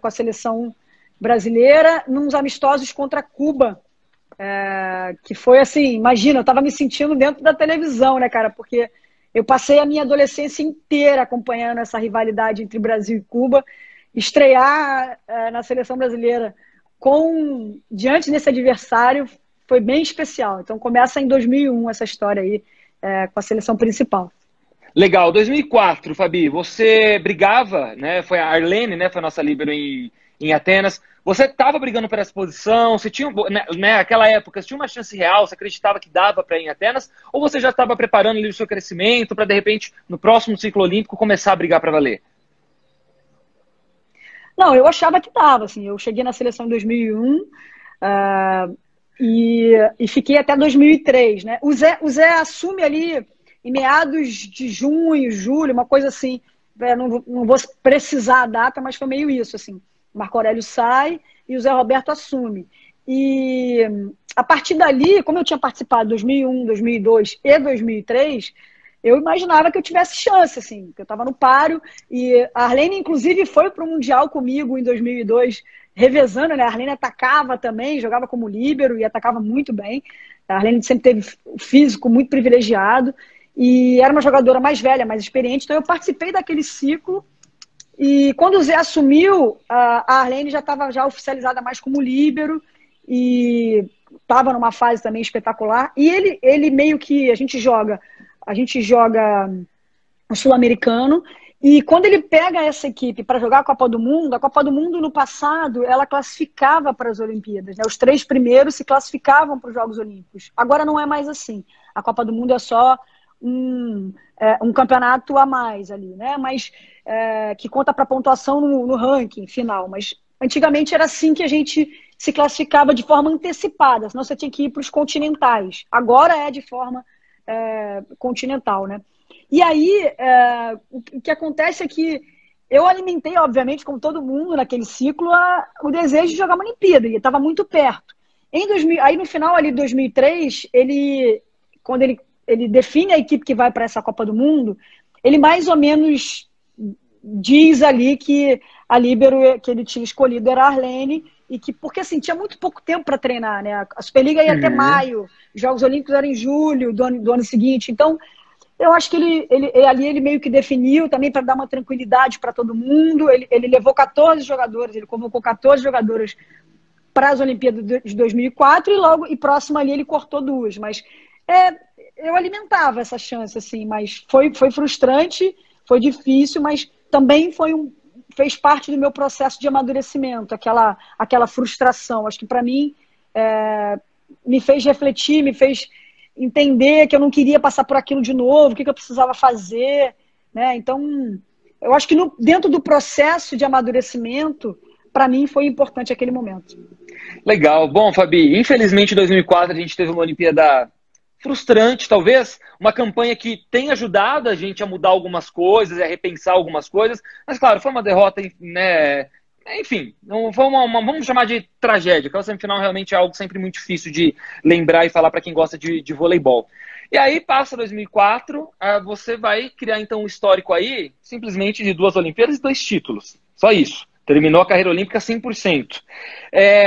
com a seleção brasileira, nos amistosos contra Cuba, que foi assim, imagina, eu estava me sentindo dentro da televisão, né, cara, porque eu passei a minha adolescência inteira acompanhando essa rivalidade entre Brasil e Cuba, estrear na seleção brasileira diante desse adversário foi bem especial, então começa em 2001 essa história aí com a seleção principal. Legal, 2004, Fabi, você brigava, né? Foi a Arlene, né? Foi a nossa líbero em Atenas. Você estava brigando por essa posição? Você tinha, né? Aquela época, você tinha uma chance real? Você acreditava que dava para ir em Atenas? Ou você já estava preparando ali o seu crescimento para, de repente, no próximo ciclo olímpico, começar a brigar para valer? Não, eu achava que dava, assim. Eu cheguei na seleção em 2001 e fiquei até 2003, né? O Zé assume ali... Em meados de junho, julho, uma coisa assim, não vou precisar a data, mas foi meio isso, assim. Marco Aurélio sai e o Zé Roberto assume. E a partir dali, como eu tinha participado em 2001, 2002 e 2003, eu imaginava que eu tivesse chance, assim, que eu estava no páreo. E a Arlene, inclusive, foi para o Mundial comigo em 2002, revezando, né? A Arlene atacava também, jogava como líbero e atacava muito bem. A Arlene sempre teve o físico muito privilegiado. E era uma jogadora mais velha, mais experiente, então eu participei daquele ciclo. E quando o Zé assumiu, a Arlene já estava oficializada mais como líbero e estava numa fase também espetacular. E ele meio que a gente joga o sul-americano. E quando ele pega essa equipe para jogar a Copa do Mundo no passado, ela classificava para as Olimpíadas, né? Os 3 primeiros se classificavam para os Jogos Olímpicos. Agora não é mais assim. A Copa do Mundo é só um campeonato a mais ali, né? Mas que conta para pontuação no ranking final. Mas antigamente era assim que a gente se classificava de forma antecipada, senão você tinha que ir para os continentais. Agora é de forma continental, né? E aí o que acontece é que eu alimentei, obviamente, como todo mundo naquele ciclo, o desejo de jogar uma Olimpíada, e estava muito perto. Aí no final ali de 2003, quando ele define a equipe que vai para essa Copa do Mundo, ele mais ou menos diz ali que a líbero que ele tinha escolhido era a Arlene, e que, porque assim, tinha muito pouco tempo para treinar, né? A Superliga ia até maio, os Jogos Olímpicos eram em julho do ano seguinte, então eu acho que ele meio que definiu também para dar uma tranquilidade para todo mundo. Ele levou 14 jogadores, ele convocou 14 jogadoras para as Olimpíadas de 2004 e próximo ali ele cortou 2, mas eu alimentava essa chance, assim, mas foi frustrante, foi difícil, mas também fez parte do meu processo de amadurecimento, aquela frustração. Acho que, para mim, me fez refletir, me fez entender que eu não queria passar por aquilo de novo, o que eu precisava fazer, né? Então, eu acho que dentro do processo de amadurecimento, para mim, foi importante aquele momento. Legal. Bom, Fabi, infelizmente, em 2004, a gente teve uma Olimpíada frustrante, talvez, uma campanha que tem ajudado a gente a mudar algumas coisas, a repensar algumas coisas, mas, claro, foi uma derrota, né, Enfim, vamos chamar de tragédia, que a semifinal realmente é algo sempre muito difícil de lembrar e falar para quem gosta de voleibol. E aí passa 2004, você vai criar então um histórico aí, simplesmente de 2 Olimpíadas e 2 títulos. Só isso. Terminou a carreira olímpica 100%.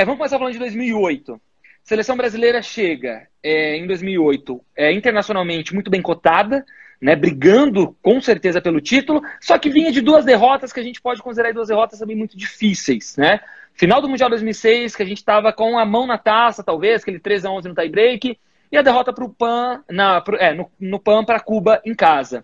Vamos começar falando de 2008. Seleção brasileira chega em 2008 internacionalmente muito bem cotada, né, brigando com certeza pelo título, só que vinha de 2 derrotas que a gente pode considerar 2 derrotas também muito difíceis, né? Final do Mundial 2006, que a gente estava com a mão na taça, talvez, aquele 3-11 no tie-break, e a derrota pro PAN, no PAN para Cuba em casa.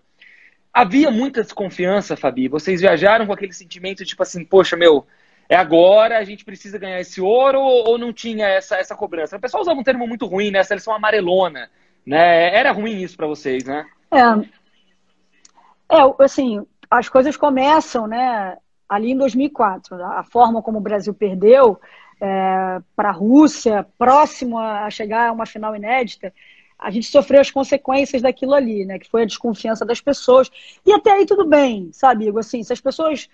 Havia muita desconfiança, Fabi, vocês viajaram com aquele sentimento tipo assim, poxa, meu, é agora, a gente precisa ganhar esse ouro, ou não tinha essa cobrança? O pessoal usava um termo muito ruim, né, seleção amarelona, né? Era ruim isso para vocês, né? Assim, as coisas começam, né, ali em 2004. A forma como o Brasil perdeu para a Rússia, próximo a chegar a uma final inédita, a gente sofreu as consequências daquilo ali, né, que foi a desconfiança das pessoas. E até aí tudo bem, sabe, Igor? Assim, se as pessoas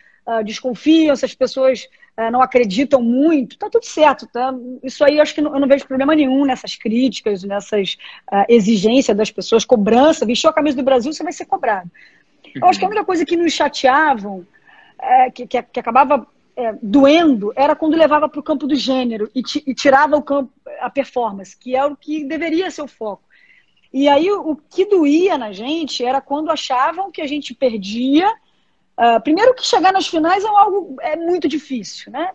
desconfiam, se as pessoas não acreditam muito, tá tudo certo, tá? Isso aí eu acho que eu não vejo problema nenhum nessas críticas, nessas exigências das pessoas, cobrança, vestiu a camisa do Brasil, você vai ser cobrado. Eu acho que a única coisa que nos chateavam, que acabava doendo, era quando levava para o campo do gênero e tirava o campo, a performance, que é o que deveria ser o foco. E aí o que doía na gente era quando achavam que a gente perdia. Primeiro que chegar nas finais é algo muito difícil, né?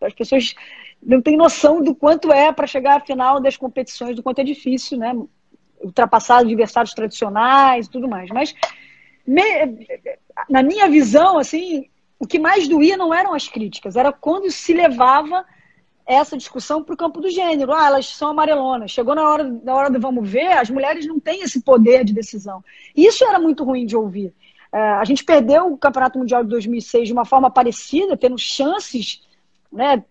As pessoas não têm noção do quanto é para chegar à final das competições, do quanto é difícil, né? Ultrapassar adversários tradicionais e tudo mais. Mas, na minha visão, assim, o que mais doía não eram as críticas, era quando se levava essa discussão para o campo do gênero. Ah, elas são amarelonas. Chegou na hora do vamos ver, as mulheres não têm esse poder de decisão. Isso era muito ruim de ouvir. A gente perdeu o Campeonato Mundial de 2006 de uma forma parecida, tendo chances, né,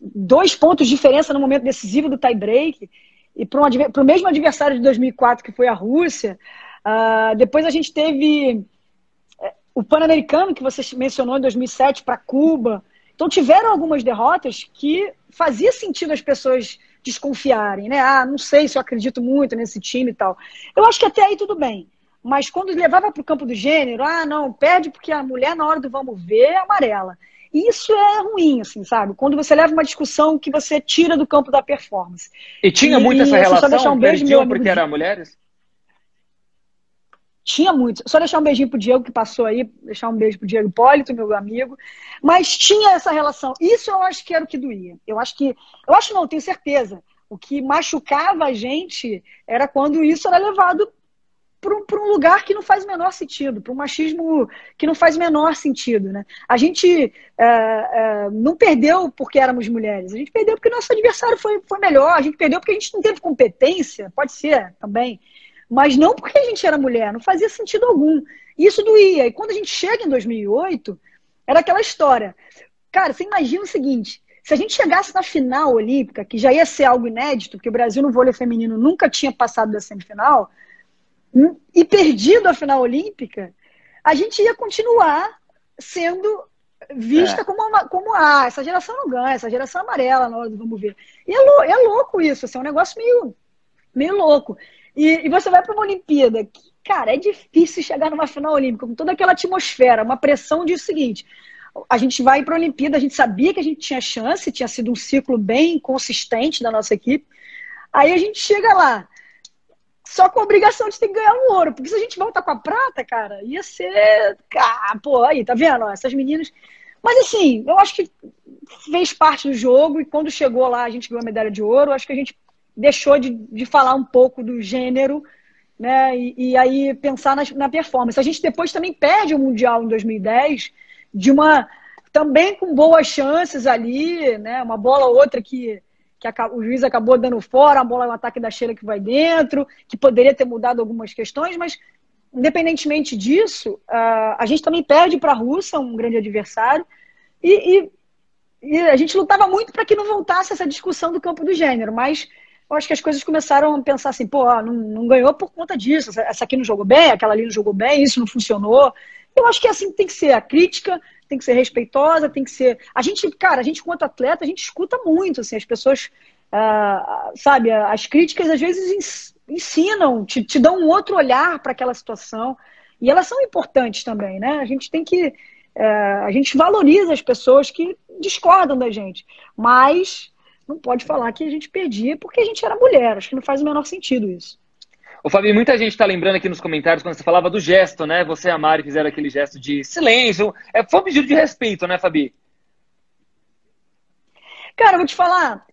2 pontos de diferença no momento decisivo do tie-break, e para o mesmo adversário de 2004, que foi a Rússia. Depois a gente teve o Pan-Americano, que você mencionou, em 2007, para Cuba. Então tiveram algumas derrotas que fazia sentido as pessoas desconfiarem, né? Ah, não sei se eu acredito muito nesse time e tal. Eu acho que até aí tudo bem. Mas quando levava para o campo do gênero, ah, não, perde porque a mulher, na hora do vamos ver, é amarela. Isso é ruim, assim, sabe? Quando você leva uma discussão que você tira do campo da performance. E tinha muito essa relação, perdiam porque eram mulheres? Tinha muito. Só deixar um beijinho pro Diego, que passou aí, deixar um beijo pro Diego Hipólito, meu amigo. Mas tinha essa relação. Isso eu acho que era o que doía. Eu tenho certeza. O que machucava a gente era quando isso era levado para um lugar que não faz o menor sentido, para um machismo que não faz o menor sentido, né? A gente não perdeu porque éramos mulheres, a gente perdeu porque nosso adversário foi melhor, a gente perdeu porque a gente não teve competência, pode ser também, mas não porque a gente era mulher, não fazia sentido algum. Isso doía. E quando a gente chega em 2008, era aquela história. Cara, você imagina o seguinte, se a gente chegasse na final olímpica, que já ia ser algo inédito, porque o Brasil no vôlei feminino nunca tinha passado da semifinal, e perdido a final olímpica, a gente ia continuar sendo vista como essa geração não ganha, essa geração amarela, na hora do vamos ver. E é louco isso, assim, é um negócio meio louco. E você vai para uma Olimpíada, que, cara, é difícil chegar numa final olímpica, com toda aquela atmosfera, uma pressão de o seguinte, a gente vai para a Olimpíada, a gente sabia que a gente tinha chance, tinha sido um ciclo bem consistente da nossa equipe, aí a gente chega lá, só com a obrigação de ter que ganhar um ouro. Porque se a gente voltar com a prata, cara, ia ser... Ah, pô, aí, tá vendo? Ó, essas meninas... Mas, assim, eu acho que fez parte do jogo. E quando chegou lá, a gente ganhou a medalha de ouro. Acho que a gente deixou de falar um pouco do gênero, né? E aí pensar na performance. A gente depois também perde o Mundial em 2010, também com boas chances ali, né? Uma bola ou outra que o juiz acabou dando fora, a bola é um ataque da Sheilla que vai dentro, que poderia ter mudado algumas questões, mas independentemente disso, a gente também perde para a Rússia, um grande adversário, e a gente lutava muito para que não voltasse essa discussão do campo do gênero, mas eu acho que as coisas começaram a pensar assim, pô, não ganhou por conta disso, essa aqui não jogou bem, aquela ali não jogou bem, isso não funcionou. Eu acho que é assim que tem que ser, a crítica tem que ser respeitosa, tem que ser... A gente, cara, a gente enquanto atleta, a gente escuta muito, assim, as pessoas, sabe, as críticas às vezes ensinam, te dão um outro olhar para aquela situação, e elas são importantes também, né? A gente tem que... a gente valoriza as pessoas que discordam da gente, mas não pode falar que a gente perdia porque a gente era mulher, acho que não faz o menor sentido isso. Ô, Fabi, muita gente está lembrando aqui nos comentários quando você falava do gesto, né? Você e a Mari fizeram aquele gesto de silêncio. Foi um pedido de respeito, né, Fabi? Cara, eu vou te falar.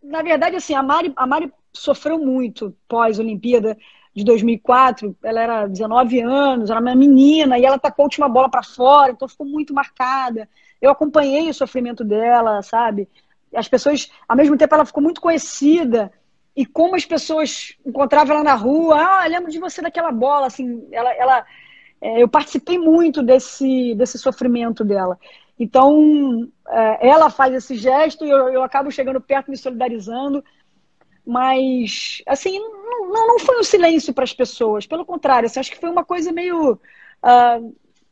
Na verdade, assim, a Mari sofreu muito pós-Olimpíada de 2004. Ela era 19 anos, era uma menina, e ela tacou a última bola para fora, então ficou muito marcada. Eu acompanhei o sofrimento dela, sabe? As pessoas, ao mesmo tempo, ela ficou muito conhecida. E como as pessoas encontravam ela na rua, ah, eu lembro de você daquela bola, assim, eu participei muito desse sofrimento dela. Então, ela faz esse gesto e eu acabo chegando perto, me solidarizando, mas, assim, não foi um silêncio para as pessoas, pelo contrário, assim, acho que foi uma coisa meio...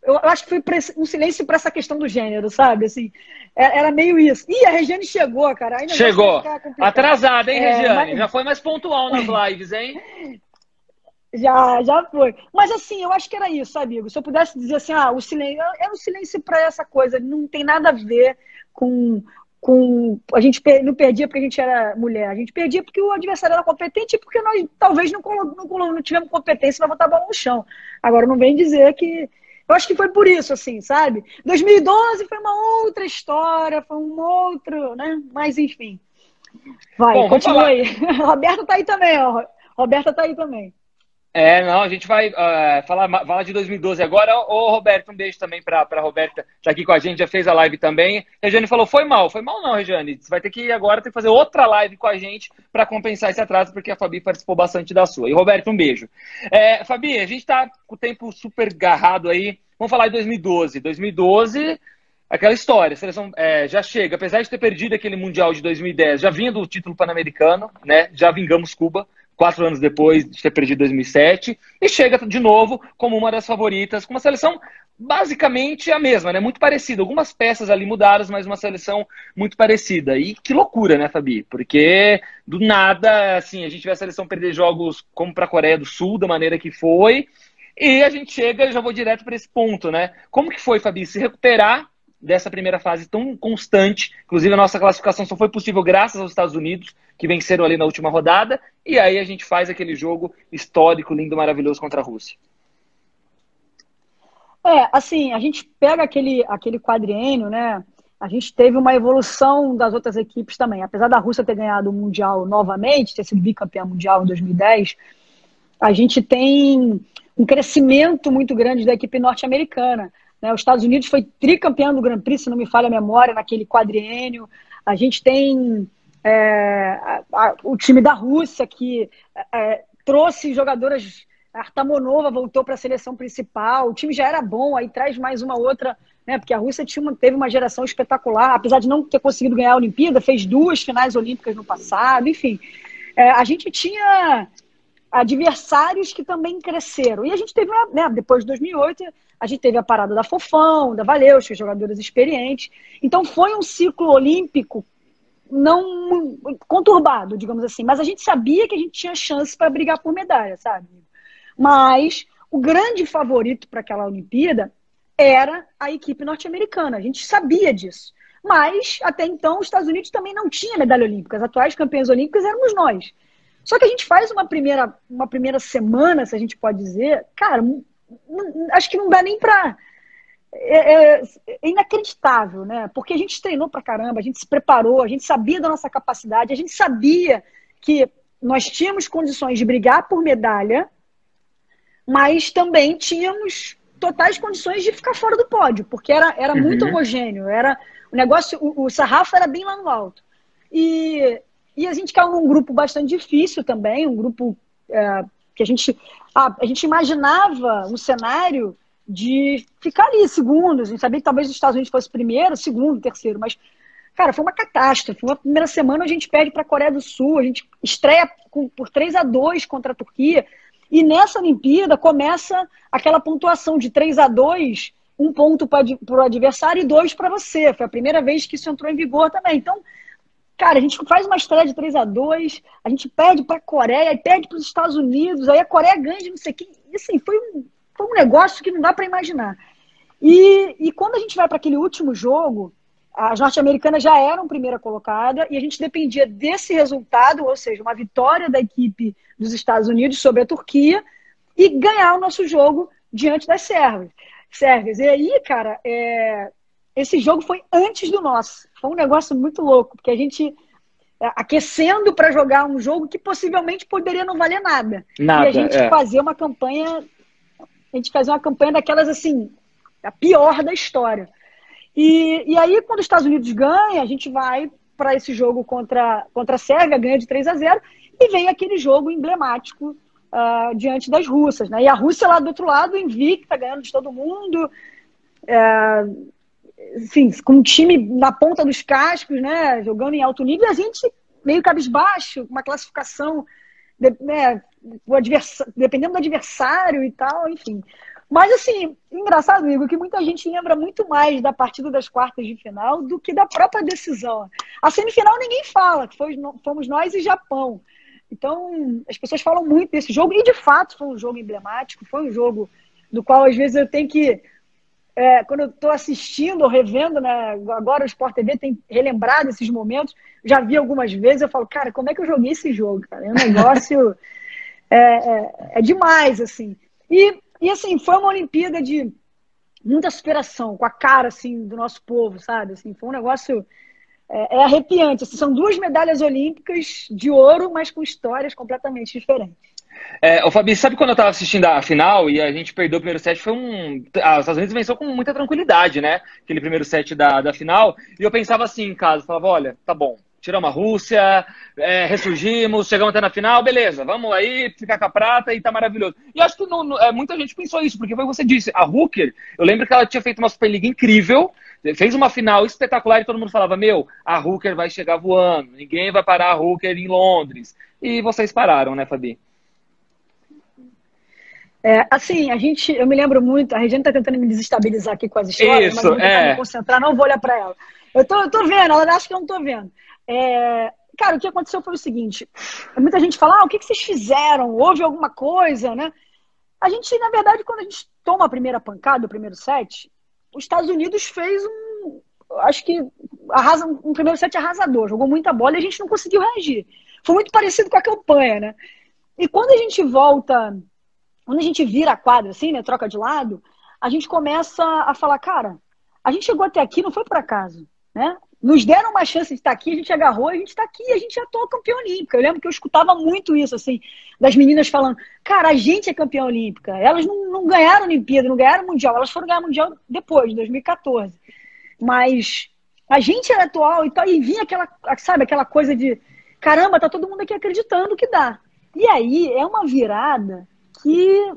eu acho que foi um silêncio para essa questão do gênero, sabe? Assim, era meio isso. Ih, a Regiane chegou, cara. Ainda chegou. Atrasada, hein, Regiane? Mas... Já foi mais pontual nas lives, hein? Já foi. Mas assim, eu acho que era isso, amigo. Se eu pudesse dizer assim, ah, o silêncio... É um silêncio para essa coisa. Não tem nada a ver com... A gente não perdia porque a gente era mulher. A gente perdia porque o adversário era competente e porque nós talvez não tivemos competência para botar a bola no chão. Agora, não vem dizer que... Eu acho que foi por isso, assim, sabe? 2012 foi uma outra história, foi um outro, né? Mas, enfim. Vai, bom, continua aí. Roberta tá aí também, ó. Roberta tá aí também. A gente vai falar de 2012 agora. Ô, Roberto, um beijo também pra Roberta, tá aqui com a gente, já fez a live também. Regiane falou, foi mal não, Regiane. Você vai ter que agora ter que fazer outra live com a gente pra compensar esse atraso, porque a Fabi participou bastante da sua. E, Roberto, um beijo. Fabi, a gente tá com o tempo super garrado aí. Vamos falar de 2012. 2012, aquela história, a seleção já chega. Apesar de ter perdido aquele Mundial de 2010, já vinha do título pan-americano, né? Já vingamos Cuba. 4 anos depois de ter perdido 2007, e chega de novo como uma das favoritas, com uma seleção basicamente a mesma, né? Muito parecida. Algumas peças ali mudadas, mas uma seleção muito parecida. E que loucura, né, Fabi? Porque do nada, assim, a gente vê a seleção perder jogos como para a Coreia do Sul, da maneira que foi, e a gente chega, eu já vou direto para esse ponto, né? Como que foi, Fabi, se recuperar dessa primeira fase tão constante? Inclusive, a nossa classificação só foi possível graças aos Estados Unidos, que venceram ali na última rodada, e aí a gente faz aquele jogo histórico, lindo, maravilhoso contra a Rússia. Assim, a gente pega aquele quadriênio, né? A gente teve uma evolução das outras equipes também. Apesar da Rússia ter ganhado o Mundial novamente, ter sido bicampeã mundial em 2010, a gente tem um crescimento muito grande da equipe norte-americana. Os Estados Unidos foi tricampeão do Grand Prix, se não me falha a memória, naquele quadriênio. A gente tem o time da Rússia, que trouxe jogadoras. Artamonova voltou para a seleção principal. O time já era bom, aí traz mais uma outra, né? Porque a Rússia teve uma geração espetacular, apesar de não ter conseguido ganhar a Olimpíada, fez 2 finais olímpicas no passado, enfim. A gente tinha adversários que também cresceram. E a gente teve, né, depois de 2008, a gente teve a parada da Fofão, da Valeuxa, jogadoras experientes. Então foi um ciclo olímpico não conturbado, digamos assim. Mas a gente sabia que a gente tinha chance para brigar por medalha, sabe? Mas o grande favorito para aquela Olimpíada era a equipe norte-americana. A gente sabia disso. Mas até então os Estados Unidos também não tinha medalha olímpica. As atuais campeãs olímpicas éramos nós. Só que a gente faz uma primeira semana, se a gente pode dizer, cara, acho que não dá nem pra... É inacreditável, né? Porque a gente treinou pra caramba, a gente se preparou, a gente sabia da nossa capacidade, a gente sabia que nós tínhamos condições de brigar por medalha, mas também tínhamos totais condições de ficar fora do pódio, porque era muito homogêneo, o negócio, o sarrafo era bem lá no alto. E a gente caiu num grupo bastante difícil também, um grupo que a gente imaginava um cenário de ficar ali segundos. A gente sabia que talvez os Estados Unidos fosse primeiro, segundo, terceiro, mas, cara, foi uma catástrofe. Na primeira semana a gente perde para a Coreia do Sul, a gente estreia por 3-2 contra a Turquia, e nessa Olimpíada começa aquela pontuação de 3-2, um ponto para o adversário e 2 para você. Foi a primeira vez que isso entrou em vigor também. Então, cara, a gente faz uma estreia de 3-2, a gente perde para a Coreia, perde para os Estados Unidos, aí a Coreia ganha de não sei quem. E assim, foi um negócio que não dá para imaginar. E quando a gente vai para aquele último jogo, as norte-americanas já eram primeira colocada e a gente dependia desse resultado, ou seja, uma vitória da equipe dos Estados Unidos sobre a Turquia e ganhar o nosso jogo diante das sérvias. E aí, cara, esse jogo foi antes do nosso. Foi um negócio muito louco, porque a gente aquecendo para jogar um jogo que possivelmente poderia não valer nada. E a gente fazer uma campanha, daquelas assim, a pior da história. E aí, quando os Estados Unidos ganha, a gente vai para esse jogo contra a Sérvia, ganha de 3-0, e vem aquele jogo emblemático diante das russas. Né? E a Rússia lá do outro lado, invicta, ganhando de todo mundo, enfim, com um time na ponta dos cascos, né? Jogando em alto nível, e a gente meio cabisbaixo, uma classificação, né? Dependendo do adversário e tal, enfim. Mas, assim, engraçado, Igor, que muita gente lembra muito mais da partida das quartas de final do que da própria decisão. A semifinal ninguém fala, que fomos nós e Japão. Então, as pessoas falam muito desse jogo, e de fato foi um jogo emblemático, foi um jogo do qual, às vezes, eu tenho que... quando eu estou assistindo ou revendo, né, agora o Sport TV tem relembrado esses momentos, já vi algumas vezes, eu falo, cara, como é que eu joguei esse jogo? Cara? É um negócio... é demais, assim. E assim, foi uma Olimpíada de muita superação, com a cara, assim, do nosso povo, sabe? Assim, foi um negócio arrepiante. Assim, são 2 medalhas olímpicas de ouro, mas com histórias completamente diferentes. Ô, Fabi, sabe quando eu tava assistindo a final e a gente perdeu o primeiro set? Foi um... Os Estados Unidos venceu com muita tranquilidade, né? Aquele primeiro set da final. E eu pensava assim em casa, falava, olha, tá bom. Tiramos a Rússia, ressurgimos, chegamos até na final, beleza, vamos aí ficar com a prata e tá maravilhoso. E acho que muita gente pensou isso, porque foi o que você disse, a Hooker, eu lembro que ela tinha feito uma Superliga incrível, fez uma final espetacular e todo mundo falava, meu, a Hooker vai chegar voando, ninguém vai parar a Hooker em Londres. E vocês pararam, né, Fabi? Assim, eu me lembro muito, a Regina tá tentando me desestabilizar aqui com as histórias, mas eu vou tentar me concentrar, não vou olhar pra ela. Eu tô vendo, ela acha que eu não tô vendo. Cara, o que aconteceu foi o seguinte, muita gente fala, o que vocês fizeram? Houve alguma coisa, né? A gente, na verdade, quando a gente toma a primeira pancada, o primeiro set, os Estados Unidos fez um primeiro set arrasador, jogou muita bola e a gente não conseguiu reagir. Foi muito parecido com a campanha, né? E quando a gente volta, quando a gente vira a quadra, assim, né, troca de lado, a gente começa a falar, cara, a gente chegou até aqui, não foi por acaso, né? Nos deram uma chance de estar aqui, a gente agarrou, a gente está aqui, a gente já atuou campeã olímpica. Eu lembro que eu escutava muito isso, assim, das meninas falando, cara, a gente é campeã olímpica. Elas não ganharam a Olimpíada, não ganharam o Mundial. Elas foram ganhar o Mundial depois, em 2014. Mas a gente era atual e tal, e vinha aquela, sabe, aquela coisa de, caramba, tá todo mundo aqui acreditando que dá. E aí é uma virada que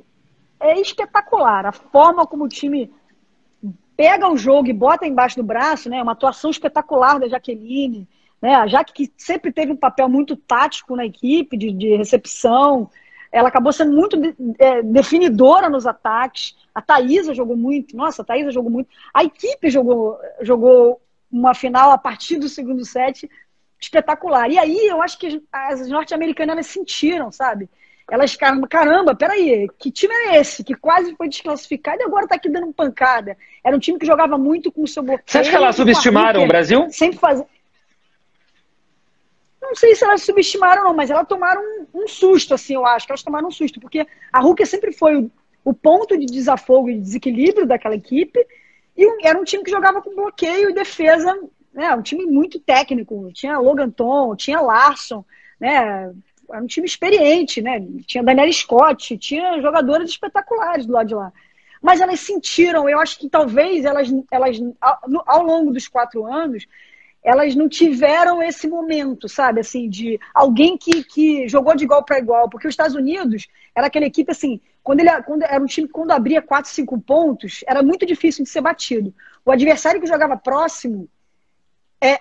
é espetacular. A forma como o time... pega o jogo e bota embaixo do braço, né? Uma atuação espetacular da Jaqueline, né? A Jaque, que sempre teve um papel muito tático na equipe, de recepção, ela acabou sendo muito definidora nos ataques. A Thaísa jogou muito, nossa, a Thaísa jogou muito. A equipe jogou uma final a partir do segundo set espetacular. E aí eu acho que as norte-americanas sentiram, sabe? Elas, caramba, peraí, que time é esse? Que quase foi desclassificado e agora tá aqui dando pancada. Era um time que jogava muito com o seu bloqueio. Você acha que elas subestimaram o Brasil? Sempre fazia. Não sei se elas subestimaram ou não, mas elas tomaram um susto, assim, eu acho. Que elas tomaram um susto, porque a Rússia sempre foi o ponto de desafogo e desequilíbrio daquela equipe. E era um time que jogava com bloqueio e defesa, né? Um time muito técnico. Tinha Logan Tom, tinha Larson, né? Era um time experiente, né? Tinha Daniela Scott, tinha jogadoras espetaculares do lado de lá. Mas elas sentiram, eu acho que talvez elas ao longo dos 4 anos, elas não tiveram esse momento, sabe? Assim, de alguém que jogou de igual para igual. Porque os Estados Unidos era aquela equipe, assim, quando era um time que quando abria 4, 5 pontos, era muito difícil de ser batido. O adversário que jogava próximo,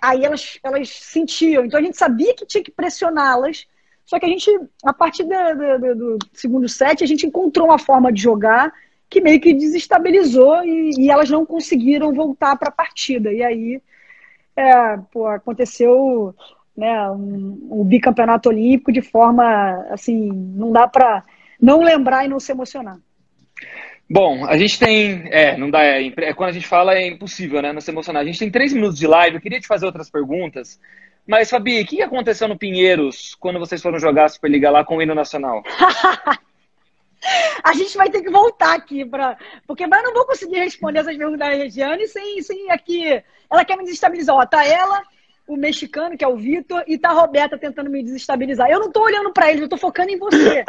aí elas sentiam. Então a gente sabia que tinha que pressioná-las. Só que a gente, a partir do segundo set, a gente encontrou uma forma de jogar que meio que desestabilizou e elas não conseguiram voltar para a partida. E aí aconteceu, né, um bicampeonato olímpico de forma, assim, não dá para não lembrar e não se emocionar. Bom, a gente tem... não dá... quando a gente fala é impossível, né? Não se emocionar. A gente tem 3 minutos de live. Eu queria te fazer outras perguntas. Mas, Fabi, o que aconteceu no Pinheiros quando vocês foram jogar a Superliga lá com o hino nacional? A gente vai ter que voltar aqui, mas eu não vou conseguir responder essas perguntas da Regiane sem aqui... Ela quer me desestabilizar. Ó, tá ela, o mexicano, que é o Vitor, e tá a Roberta tentando me desestabilizar. Eu não tô olhando pra eles, eu tô focando em você.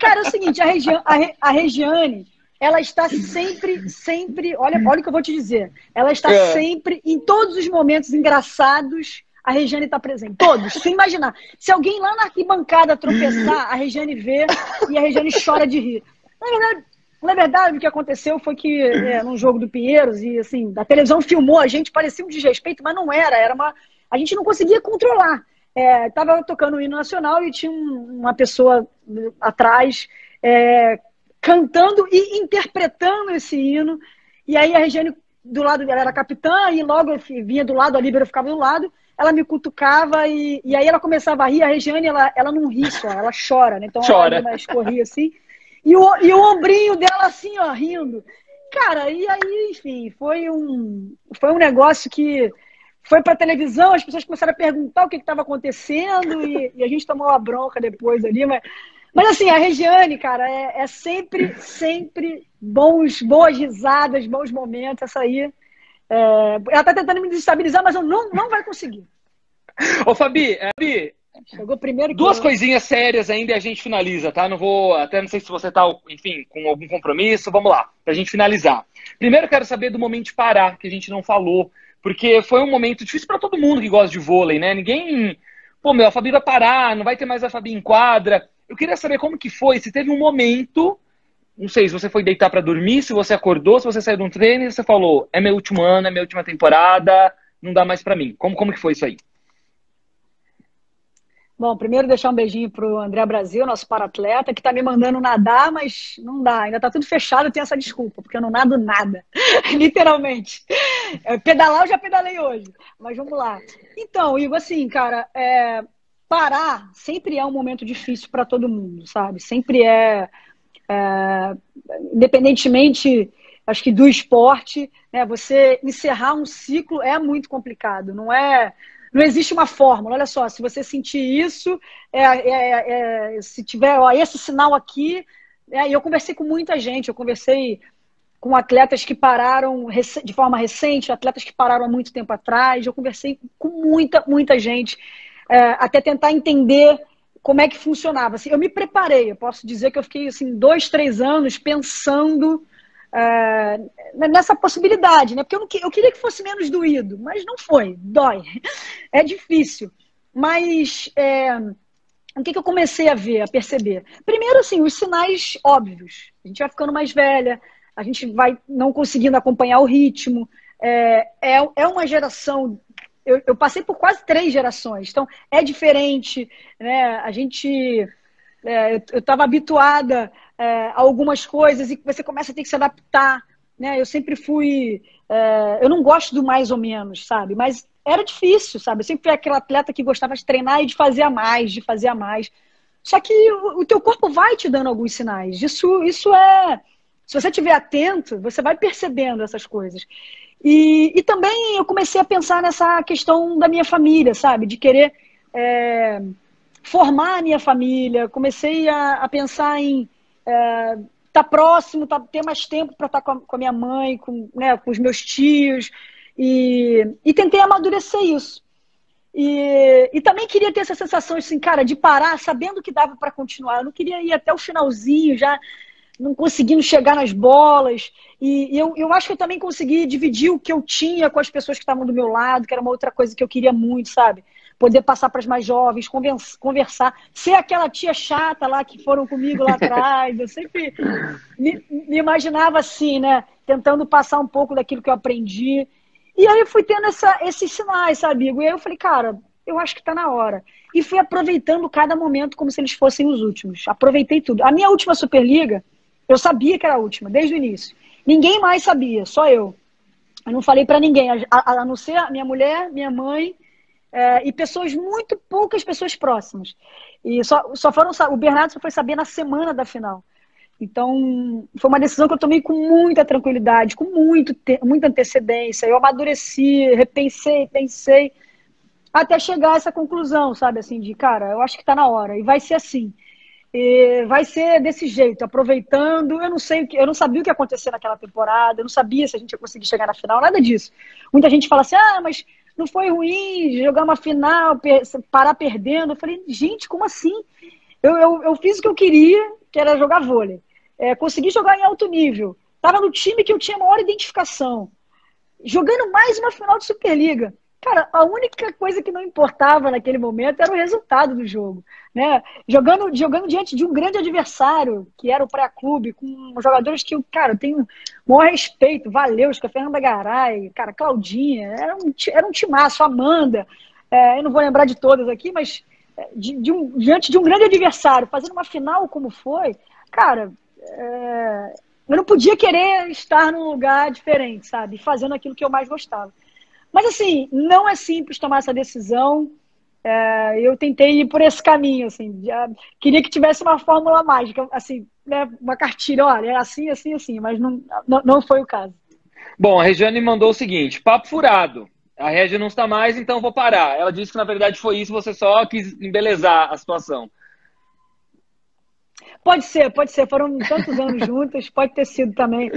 Cara, é o seguinte, a Regiane... Ela está sempre... Olha o que eu vou te dizer. Ela está sempre, em todos os momentos engraçados, a Regiane está presente. Todos, sem imaginar. Se alguém lá na arquibancada tropeçar, a Regiane vê e a Regiane chora de rir. Na verdade, o que aconteceu foi que num jogo do Pinheiros, e assim, a televisão filmou, a gente parecia um desrespeito, mas não era. A gente não conseguia controlar. Estava tocando o hino nacional e tinha uma pessoa atrás... cantando e interpretando esse hino. E aí a Regiane, do lado dela, era capitã, e logo eu vinha do lado, a líbero ficava do lado, ela me cutucava, e aí ela começava a rir. A Regiane, ela não ri só, ela chora, né? Então ela escorria assim, e o ombrinho dela assim, ó, rindo. Cara, e aí, enfim, foi um negócio que foi pra televisão, as pessoas começaram a perguntar o que estava acontecendo, e a gente tomou uma bronca depois ali, mas assim, a Regiane, cara, é sempre boas risadas, bons momentos. Essa aí, ela tá tentando me desestabilizar, mas eu não vai conseguir. Ô, Fabi, chegou primeiro que duas coisinhas sérias ainda e a gente finaliza, tá? Até não sei se você tá, enfim, com algum compromisso. Vamos lá, pra gente finalizar. Primeiro, eu quero saber do momento de parar, que a gente não falou, porque foi um momento difícil pra todo mundo que gosta de vôlei, né? Ninguém... Pô, meu, a Fabi vai parar, não vai ter mais a Fabi em quadra... Eu queria saber como que foi, se teve um momento, não sei, se você foi deitar pra dormir, se você acordou, se você saiu de um treino e você falou, é meu último ano, é minha última temporada, não dá mais pra mim. Como que foi isso aí? Bom, primeiro deixar um beijinho pro André Brasil, nosso paratleta, que tá me mandando nadar, mas não dá, ainda tá tudo fechado, eu tenho essa desculpa, porque eu não nado nada, literalmente. Pedalar eu já pedalei hoje, mas vamos lá. Então, Igor, assim, cara, parar sempre é um momento difícil para todo mundo, sabe? Sempre independentemente, acho que do esporte, né? Você encerrar um ciclo é muito complicado, não existe uma fórmula. Olha só, se você sentir isso, se tiver esse sinal aqui, e eu conversei com muita gente, eu conversei com atletas que pararam de forma recente, atletas que pararam há muito tempo atrás, eu conversei com muita gente, até tentar entender como é que funcionava. Assim, eu me preparei, eu posso dizer que eu fiquei assim, 2, 3 anos pensando nessa possibilidade, né? Porque eu queria que fosse menos doído, mas não foi, dói, é difícil. Mas o que eu comecei a ver, a perceber? Primeiro, assim, os sinais óbvios. A gente vai ficando mais velha, a gente vai não conseguindo acompanhar o ritmo, é uma geração... Eu passei por quase 3 gerações, então é diferente, né? A gente, eu estava habituada a algumas coisas e você começa a ter que se adaptar, né? Eu sempre fui, eu não gosto do mais ou menos, sabe? Mas era difícil, sabe? Eu sempre fui aquela atleta que gostava de treinar e de fazer a mais. Só que o teu corpo vai te dando alguns sinais. Isso é, se você estiver atento, você vai percebendo essas coisas. E também eu comecei a pensar nessa questão da minha família, sabe? De querer formar a minha família. Comecei a pensar em tá próximo, ter mais tempo para estar com a minha mãe, com os meus tios. E tentei amadurecer isso. E também queria ter essa sensação, assim, cara, de parar sabendo que dava para continuar. Eu não queria ir até o finalzinho, já... não conseguindo chegar nas bolas, e eu acho que eu também consegui dividir o que eu tinha com as pessoas que estavam do meu lado, que era uma outra coisa que eu queria muito, sabe? Poder passar para as mais jovens, conversar, ser aquela tia chata lá que foram comigo lá atrás, eu sempre me imaginava assim, né? Tentando passar um pouco daquilo que eu aprendi, e aí eu fui tendo esses sinais, sabe, amigo? E aí eu falei, cara, eu acho que tá na hora. E fui aproveitando cada momento como se eles fossem os últimos, aproveitei tudo. A minha última Superliga Eu sabia que era a última, desde o início. Ninguém mais sabia, só eu. Eu não falei pra ninguém, a não ser minha mulher, minha mãe e pessoas, muito poucas pessoas próximas. E só foram, o Bernardo só foi saber na semana da final. Então, foi uma decisão que eu tomei com muita tranquilidade, com muita antecedência. Eu amadureci, repensei, pensei, até chegar a essa conclusão, sabe? Assim, de, cara, eu acho que tá na hora. E vai ser assim. E vai ser desse jeito, aproveitando. Eu não sei o que, eu não sabia o que ia acontecer naquela temporada, eu não sabia se a gente ia conseguir chegar na final, nada disso. Muita gente fala assim, ah, mas não foi ruim jogar uma final, parar perdendo. Eu falei, gente, como assim? Eu fiz o que eu queria, que era jogar vôlei. Consegui jogar em alto nível. Tava no time que eu tinha maior identificação. Jogando mais uma final de Superliga. Cara, a única coisa que não importava naquele momento era o resultado do jogo, né? Jogando diante de um grande adversário, que era o Praia Clube, com jogadores que, cara, eu tenho o maior respeito, Valeusca, Fernanda Garay, cara, Claudinha, era um timaço, Amanda, eu não vou lembrar de todas aqui, mas diante de um grande adversário, fazendo uma final como foi, cara, eu não podia querer estar num lugar diferente, sabe? Fazendo aquilo que eu mais gostava. Mas, assim, não é simples tomar essa decisão. Eu tentei ir por esse caminho, assim. Queria que tivesse uma fórmula mágica, assim, né, uma cartilha, olha, é assim, assim, assim, mas não foi o caso. Bom, a Regiane mandou o seguinte, papo furado. A Regiane não está mais, então vou parar. Ela disse que, na verdade, foi isso, você só quis embelezar a situação. Pode ser, pode ser. Foram tantos anos juntas, pode ter sido também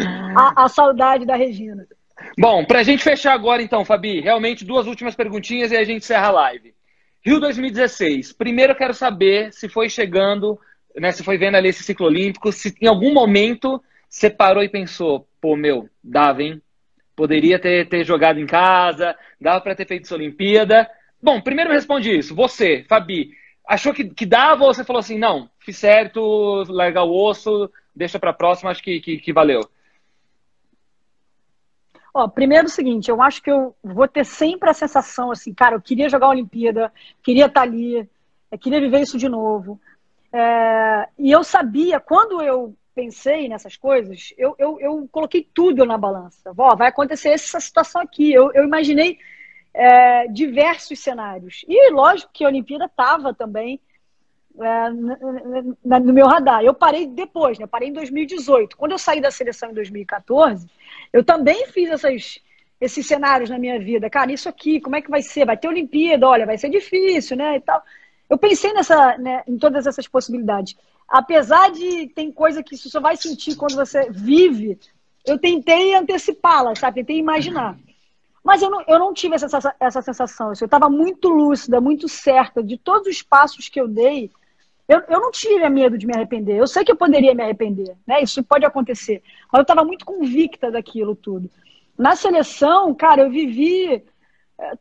a saudade da Regina. Bom, pra gente fechar agora então, Fabi, realmente duas últimas perguntinhas e a gente encerra a live. Rio 2016, primeiro eu quero saber se foi chegando, né, se foi vendo ali esse ciclo olímpico, se em algum momento você parou e pensou, pô, meu, dava, hein? Poderia ter jogado em casa, dava pra ter feito essa Olimpíada. Bom, primeiro me responde isso, você, Fabi, achou que dava ou você falou assim, não, fiz certo, larga o osso, deixa pra próxima, acho que valeu? Ó, primeiro o seguinte, eu acho que eu vou ter sempre a sensação, assim, cara, eu queria jogar a Olimpíada, queria estar ali, queria viver isso de novo. E eu sabia, quando eu pensei nessas coisas, eu coloquei tudo na balança. Ó, vai acontecer essa situação aqui. Eu imaginei diversos cenários. E lógico que a Olimpíada estava também no meu radar. Eu parei depois, né? Parei em 2018. Quando eu saí da seleção em 2014, eu também fiz esses cenários na minha vida. Cara, isso aqui, como é que vai ser? Vai ter Olimpíada, olha, vai ser difícil, né? E tal. Eu pensei né, em todas essas possibilidades. Apesar de tem coisa que você só vai sentir quando você vive, eu tentei antecipá-las, sabe? Tentei imaginar. Mas eu não tive essa sensação. Eu estava muito lúcida, muito certa de todos os passos que eu dei. Eu não tive medo de me arrepender. Eu sei que eu poderia me arrepender, né? Isso pode acontecer. Mas eu estava muito convicta daquilo tudo. Na seleção, cara, eu vivi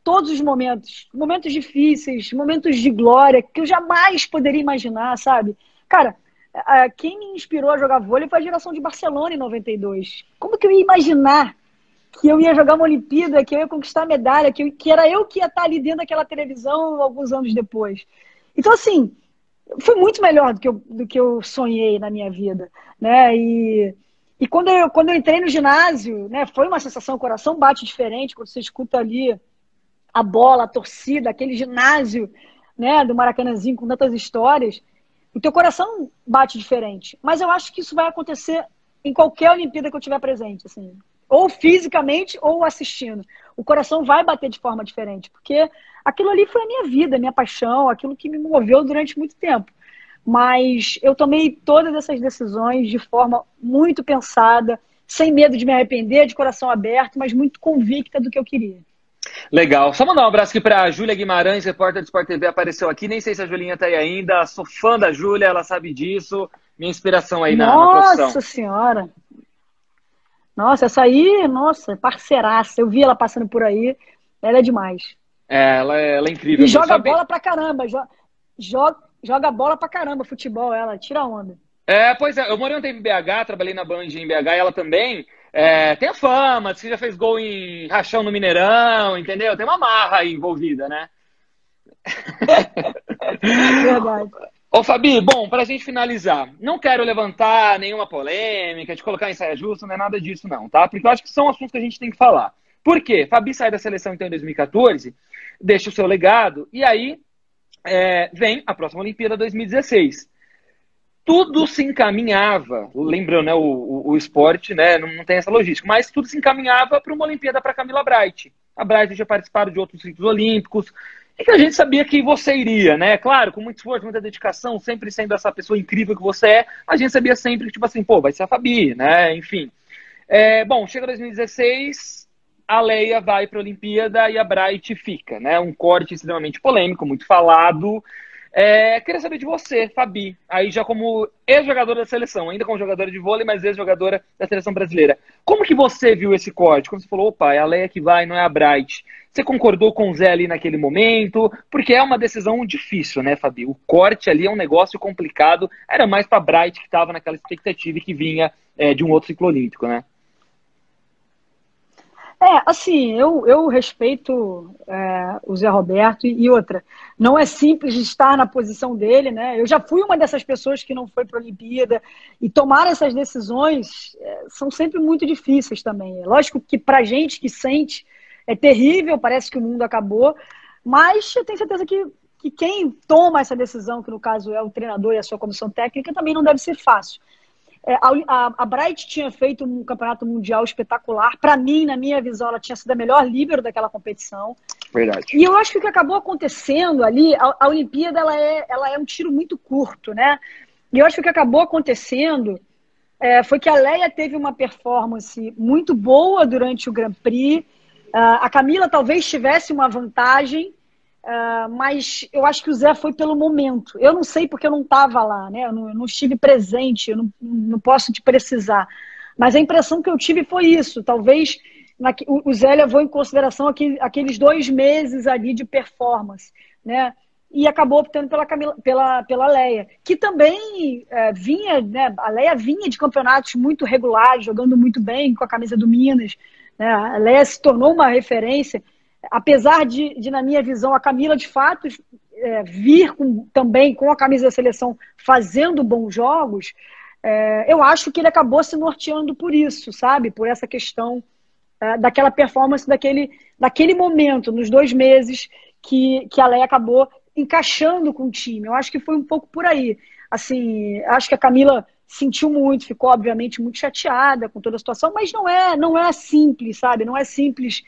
todos os momentos. Momentos difíceis, momentos de glória, que eu jamais poderia imaginar, sabe? Cara, quem me inspirou a jogar vôlei foi a geração de Barcelona em 92. Como que eu ia imaginar que eu ia jogar uma Olimpíada, que eu ia conquistar a medalha, que era eu que ia estar ali dentro daquela televisão alguns anos depois? Então, assim, foi muito melhor do que eu sonhei na minha vida, né? E quando eu entrei no ginásio, né, foi uma sensação, o coração bate diferente quando você escuta ali a bola, a torcida, aquele ginásio, né, do Maracanãzinho com tantas histórias. O teu coração bate diferente. Mas eu acho que isso vai acontecer em qualquer Olimpíada que eu tiver presente, assim, ou fisicamente, ou assistindo. O coração vai bater de forma diferente, porque aquilo ali foi a minha vida, a minha paixão, aquilo que me moveu durante muito tempo. Mas eu tomei todas essas decisões de forma muito pensada, sem medo de me arrepender, de coração aberto, mas muito convicta do que eu queria. Legal. Só mandar um abraço aqui para a Júlia Guimarães, repórter do Sport TV, apareceu aqui. Nem sei se a Julinha está aí ainda. Sou fã da Júlia, ela sabe disso. Minha inspiração aí na profissão. Nossa Senhora! Nossa, essa aí, nossa, parceiraça. Eu vi ela passando por aí. Ela é demais. Ela é incrível. E joga bola pra caramba. Joga bola pra caramba, futebol, ela. Tira onda. Pois é. Eu morei um tempo em BH, trabalhei na Band em BH. Ela também tem a fama. Diz que já fez gol em rachão no Mineirão, entendeu? Tem uma marra aí envolvida, né? Verdade. Ô, Fabi, bom, pra gente finalizar, não quero levantar nenhuma polêmica, de colocar em saia justa, não é nada disso não, tá? Porque eu acho que são assuntos que a gente tem que falar. Por quê? Fabi sai da seleção então em 2014, deixa o seu legado, e aí vem a próxima Olimpíada 2016. Tudo se encaminhava, lembrando, né, o esporte, né, não tem essa logística, mas tudo se encaminhava para uma Olimpíada para Camila Bright. A Bright já participado de outros ciclos olímpicos, e que a gente sabia que você iria, né? Claro, com muito esforço, muita dedicação, sempre sendo essa pessoa incrível que você é, a gente sabia sempre que, tipo assim, pô, vai ser a Fabi, né? Enfim. Bom, chega 2016, a Léia vai para a Olimpíada e a Bright fica, né? Um corte extremamente polêmico, muito falado. Queria saber de você, Fabi, aí já como ex-jogadora da seleção, ainda como jogadora de vôlei, mas ex-jogadora da seleção brasileira. Como que você viu esse corte? Como você falou, opa, é a Léia que vai, não é a Bright. Você concordou com o Zé ali naquele momento? Porque é uma decisão difícil, né, Fabi? O corte ali é um negócio complicado, era mais pra Bright que tava naquela expectativa e que vinha de um outro ciclo olímpico, né? Assim, eu respeito o Zé Roberto e outra. Não é simples estar na posição dele, né? Eu já fui uma dessas pessoas que não foi para a Olimpíada e tomar essas decisões são sempre muito difíceis também. É lógico que para a gente que sente é terrível, parece que o mundo acabou, mas eu tenho certeza que quem toma essa decisão, que no caso é o treinador e a sua comissão técnica, também não deve ser fácil. A Bright tinha feito um campeonato mundial espetacular. Para mim, na minha visão, ela tinha sido a melhor líbero daquela competição. Verdade. E eu acho que o que acabou acontecendo ali, a Olimpíada ela é um tiro muito curto, né? E eu acho que o que acabou acontecendo foi que a Léia teve uma performance muito boa durante o Grand Prix. A Camila talvez tivesse uma vantagem, mas eu acho que o Zé foi pelo momento. Eu não sei porque eu não estava lá, né? Eu não estive presente, eu não posso te precisar. Mas a impressão que eu tive foi isso. Talvez o Zé levou em consideração aqueles 2 meses ali de performance, né? E acabou optando pela Léia, que também vinha, né? A Léia vinha de campeonatos muito regulares, jogando muito bem com a camisa do Minas, né? A Léia se tornou uma referência. Apesar de, na minha visão, a Camila, de fato, vir também com a camisa da seleção fazendo bons jogos, eu acho que ele acabou se norteando por isso, sabe? Por essa questão daquela performance, daquele momento, nos 2 meses que a Léia acabou encaixando com o time. Eu acho que foi um pouco por aí. Assim, acho que a Camila sentiu muito, ficou, obviamente, muito chateada com toda a situação, mas não é simples, sabe? Não é simples...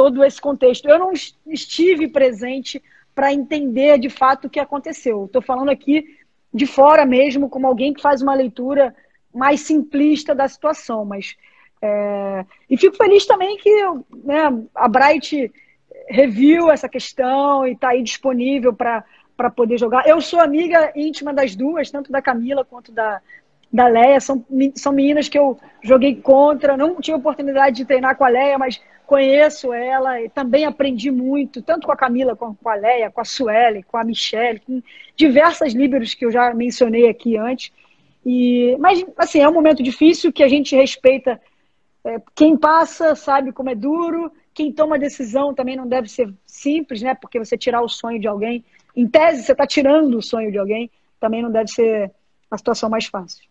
todo esse contexto. Eu não estive presente para entender de fato o que aconteceu. Estou falando aqui de fora mesmo, como alguém que faz uma leitura mais simplista da situação. Mas, e fico feliz também que, né, a Bright reviu essa questão e está aí disponível para poder jogar. Eu sou amiga íntima das duas, tanto da Camila quanto da Léia. São meninas que eu joguei contra. Não tive oportunidade de treinar com a Léia, mas conheço ela e também aprendi muito, tanto com a Camila, como com a Léia, com a Sueli, com a Michelle, com diversas líberos que eu já mencionei aqui antes. Mas, assim, é um momento difícil que a gente respeita. Quem passa sabe como é duro, quem toma decisão também não deve ser simples, né? Porque você tirar o sonho de alguém, em tese você está tirando o sonho de alguém, também não deve ser a situação mais fácil.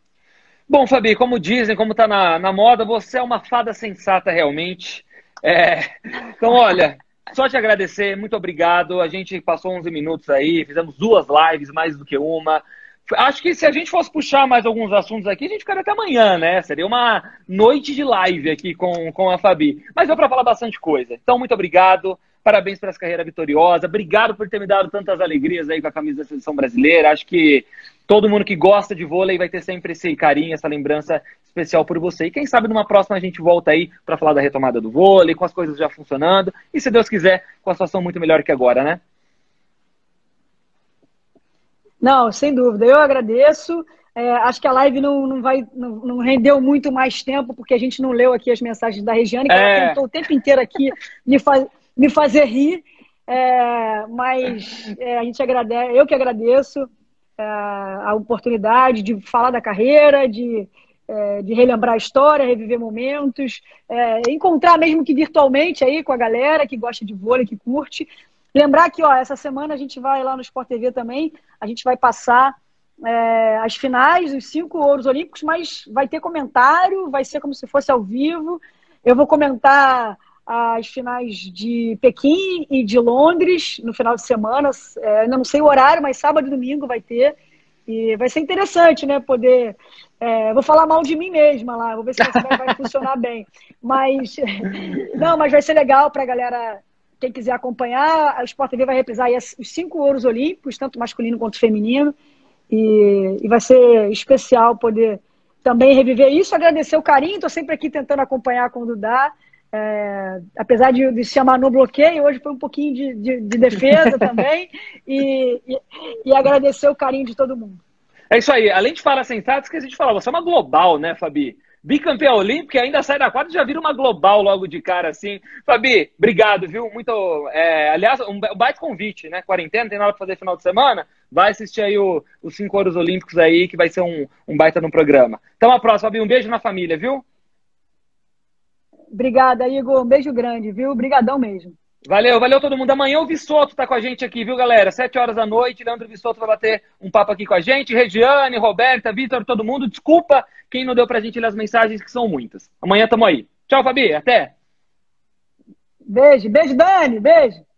Bom, Fabi, como dizem, como está na moda, você é uma fada sensata realmente. Então, olha, só te agradecer, muito obrigado. A gente passou 11 minutos aí, fizemos 2 lives, mais do que uma. Acho que se a gente fosse puxar mais alguns assuntos aqui, a gente ficaria até amanhã, né? Seria uma noite de live aqui com a Fabi. Mas deu para falar bastante coisa. Então, muito obrigado. Parabéns por essa carreira vitoriosa. Obrigado por ter me dado tantas alegrias aí com a camisa da seleção brasileira. Acho que todo mundo que gosta de vôlei vai ter sempre esse carinho, essa lembrança especial por você. E quem sabe numa próxima a gente volta aí para falar da retomada do vôlei, com as coisas já funcionando. E se Deus quiser, com a situação muito melhor que agora, né? Não, sem dúvida. Eu agradeço. Acho que a live não rendeu muito mais tempo, porque a gente não leu aqui as mensagens da Regiane, que ela tentou o tempo inteiro aqui me fazer rir, mas a gente agradece, eu que agradeço a oportunidade de falar da carreira, de relembrar a história, reviver momentos, encontrar mesmo que virtualmente aí com a galera que gosta de vôlei, que curte, Lembrar que, ó, essa semana a gente vai lá no Sport TV também, a gente vai passar as finais, os 5 ouros olímpicos, mas vai ter comentário, vai ser como se fosse ao vivo. Eu vou comentar as finais de Pequim e de Londres no final de semana. Ainda não sei o horário, mas sábado e domingo vai ter. E vai ser interessante, né? Poder. Vou falar mal de mim mesma lá, vou ver se vai funcionar bem. Mas não, mas vai ser legal para a galera, quem quiser acompanhar. A Sport TV vai reprisar aí os 5 ouros olímpicos, tanto masculino quanto feminino. E vai ser especial poder também reviver isso, agradecer o carinho. Estou sempre aqui tentando acompanhar quando dá. Apesar de se chamar no bloqueio, hoje foi um pouquinho de defesa também, e agradecer o carinho de todo mundo. É isso aí. Além de falar sensato, esqueci de falar, você é uma global, né, Fabi? Bicampeã olímpica, ainda sai da quadra e já vira uma global logo de cara, assim. Fabi, obrigado, viu? Muito, aliás, um baita convite, né? Quarentena, não tem nada pra fazer final de semana. Vai assistir aí os 5 ouros olímpicos aí, que vai ser um baita no programa. Então, a próxima, Fabi. Um beijo na família, viu? Obrigada, Igor. Um beijo grande, viu? Obrigadão mesmo. Valeu, valeu todo mundo. Amanhã o Vissoto tá com a gente aqui, viu, galera? 7h da noite, Leandro Vissoto vai bater um papo aqui com a gente. Regiane, Roberta, Vitor, todo mundo. Desculpa quem não deu pra gente ler as mensagens, que são muitas. Amanhã tamo aí. Tchau, Fabi. Até. Beijo, beijo, Dani. Beijo.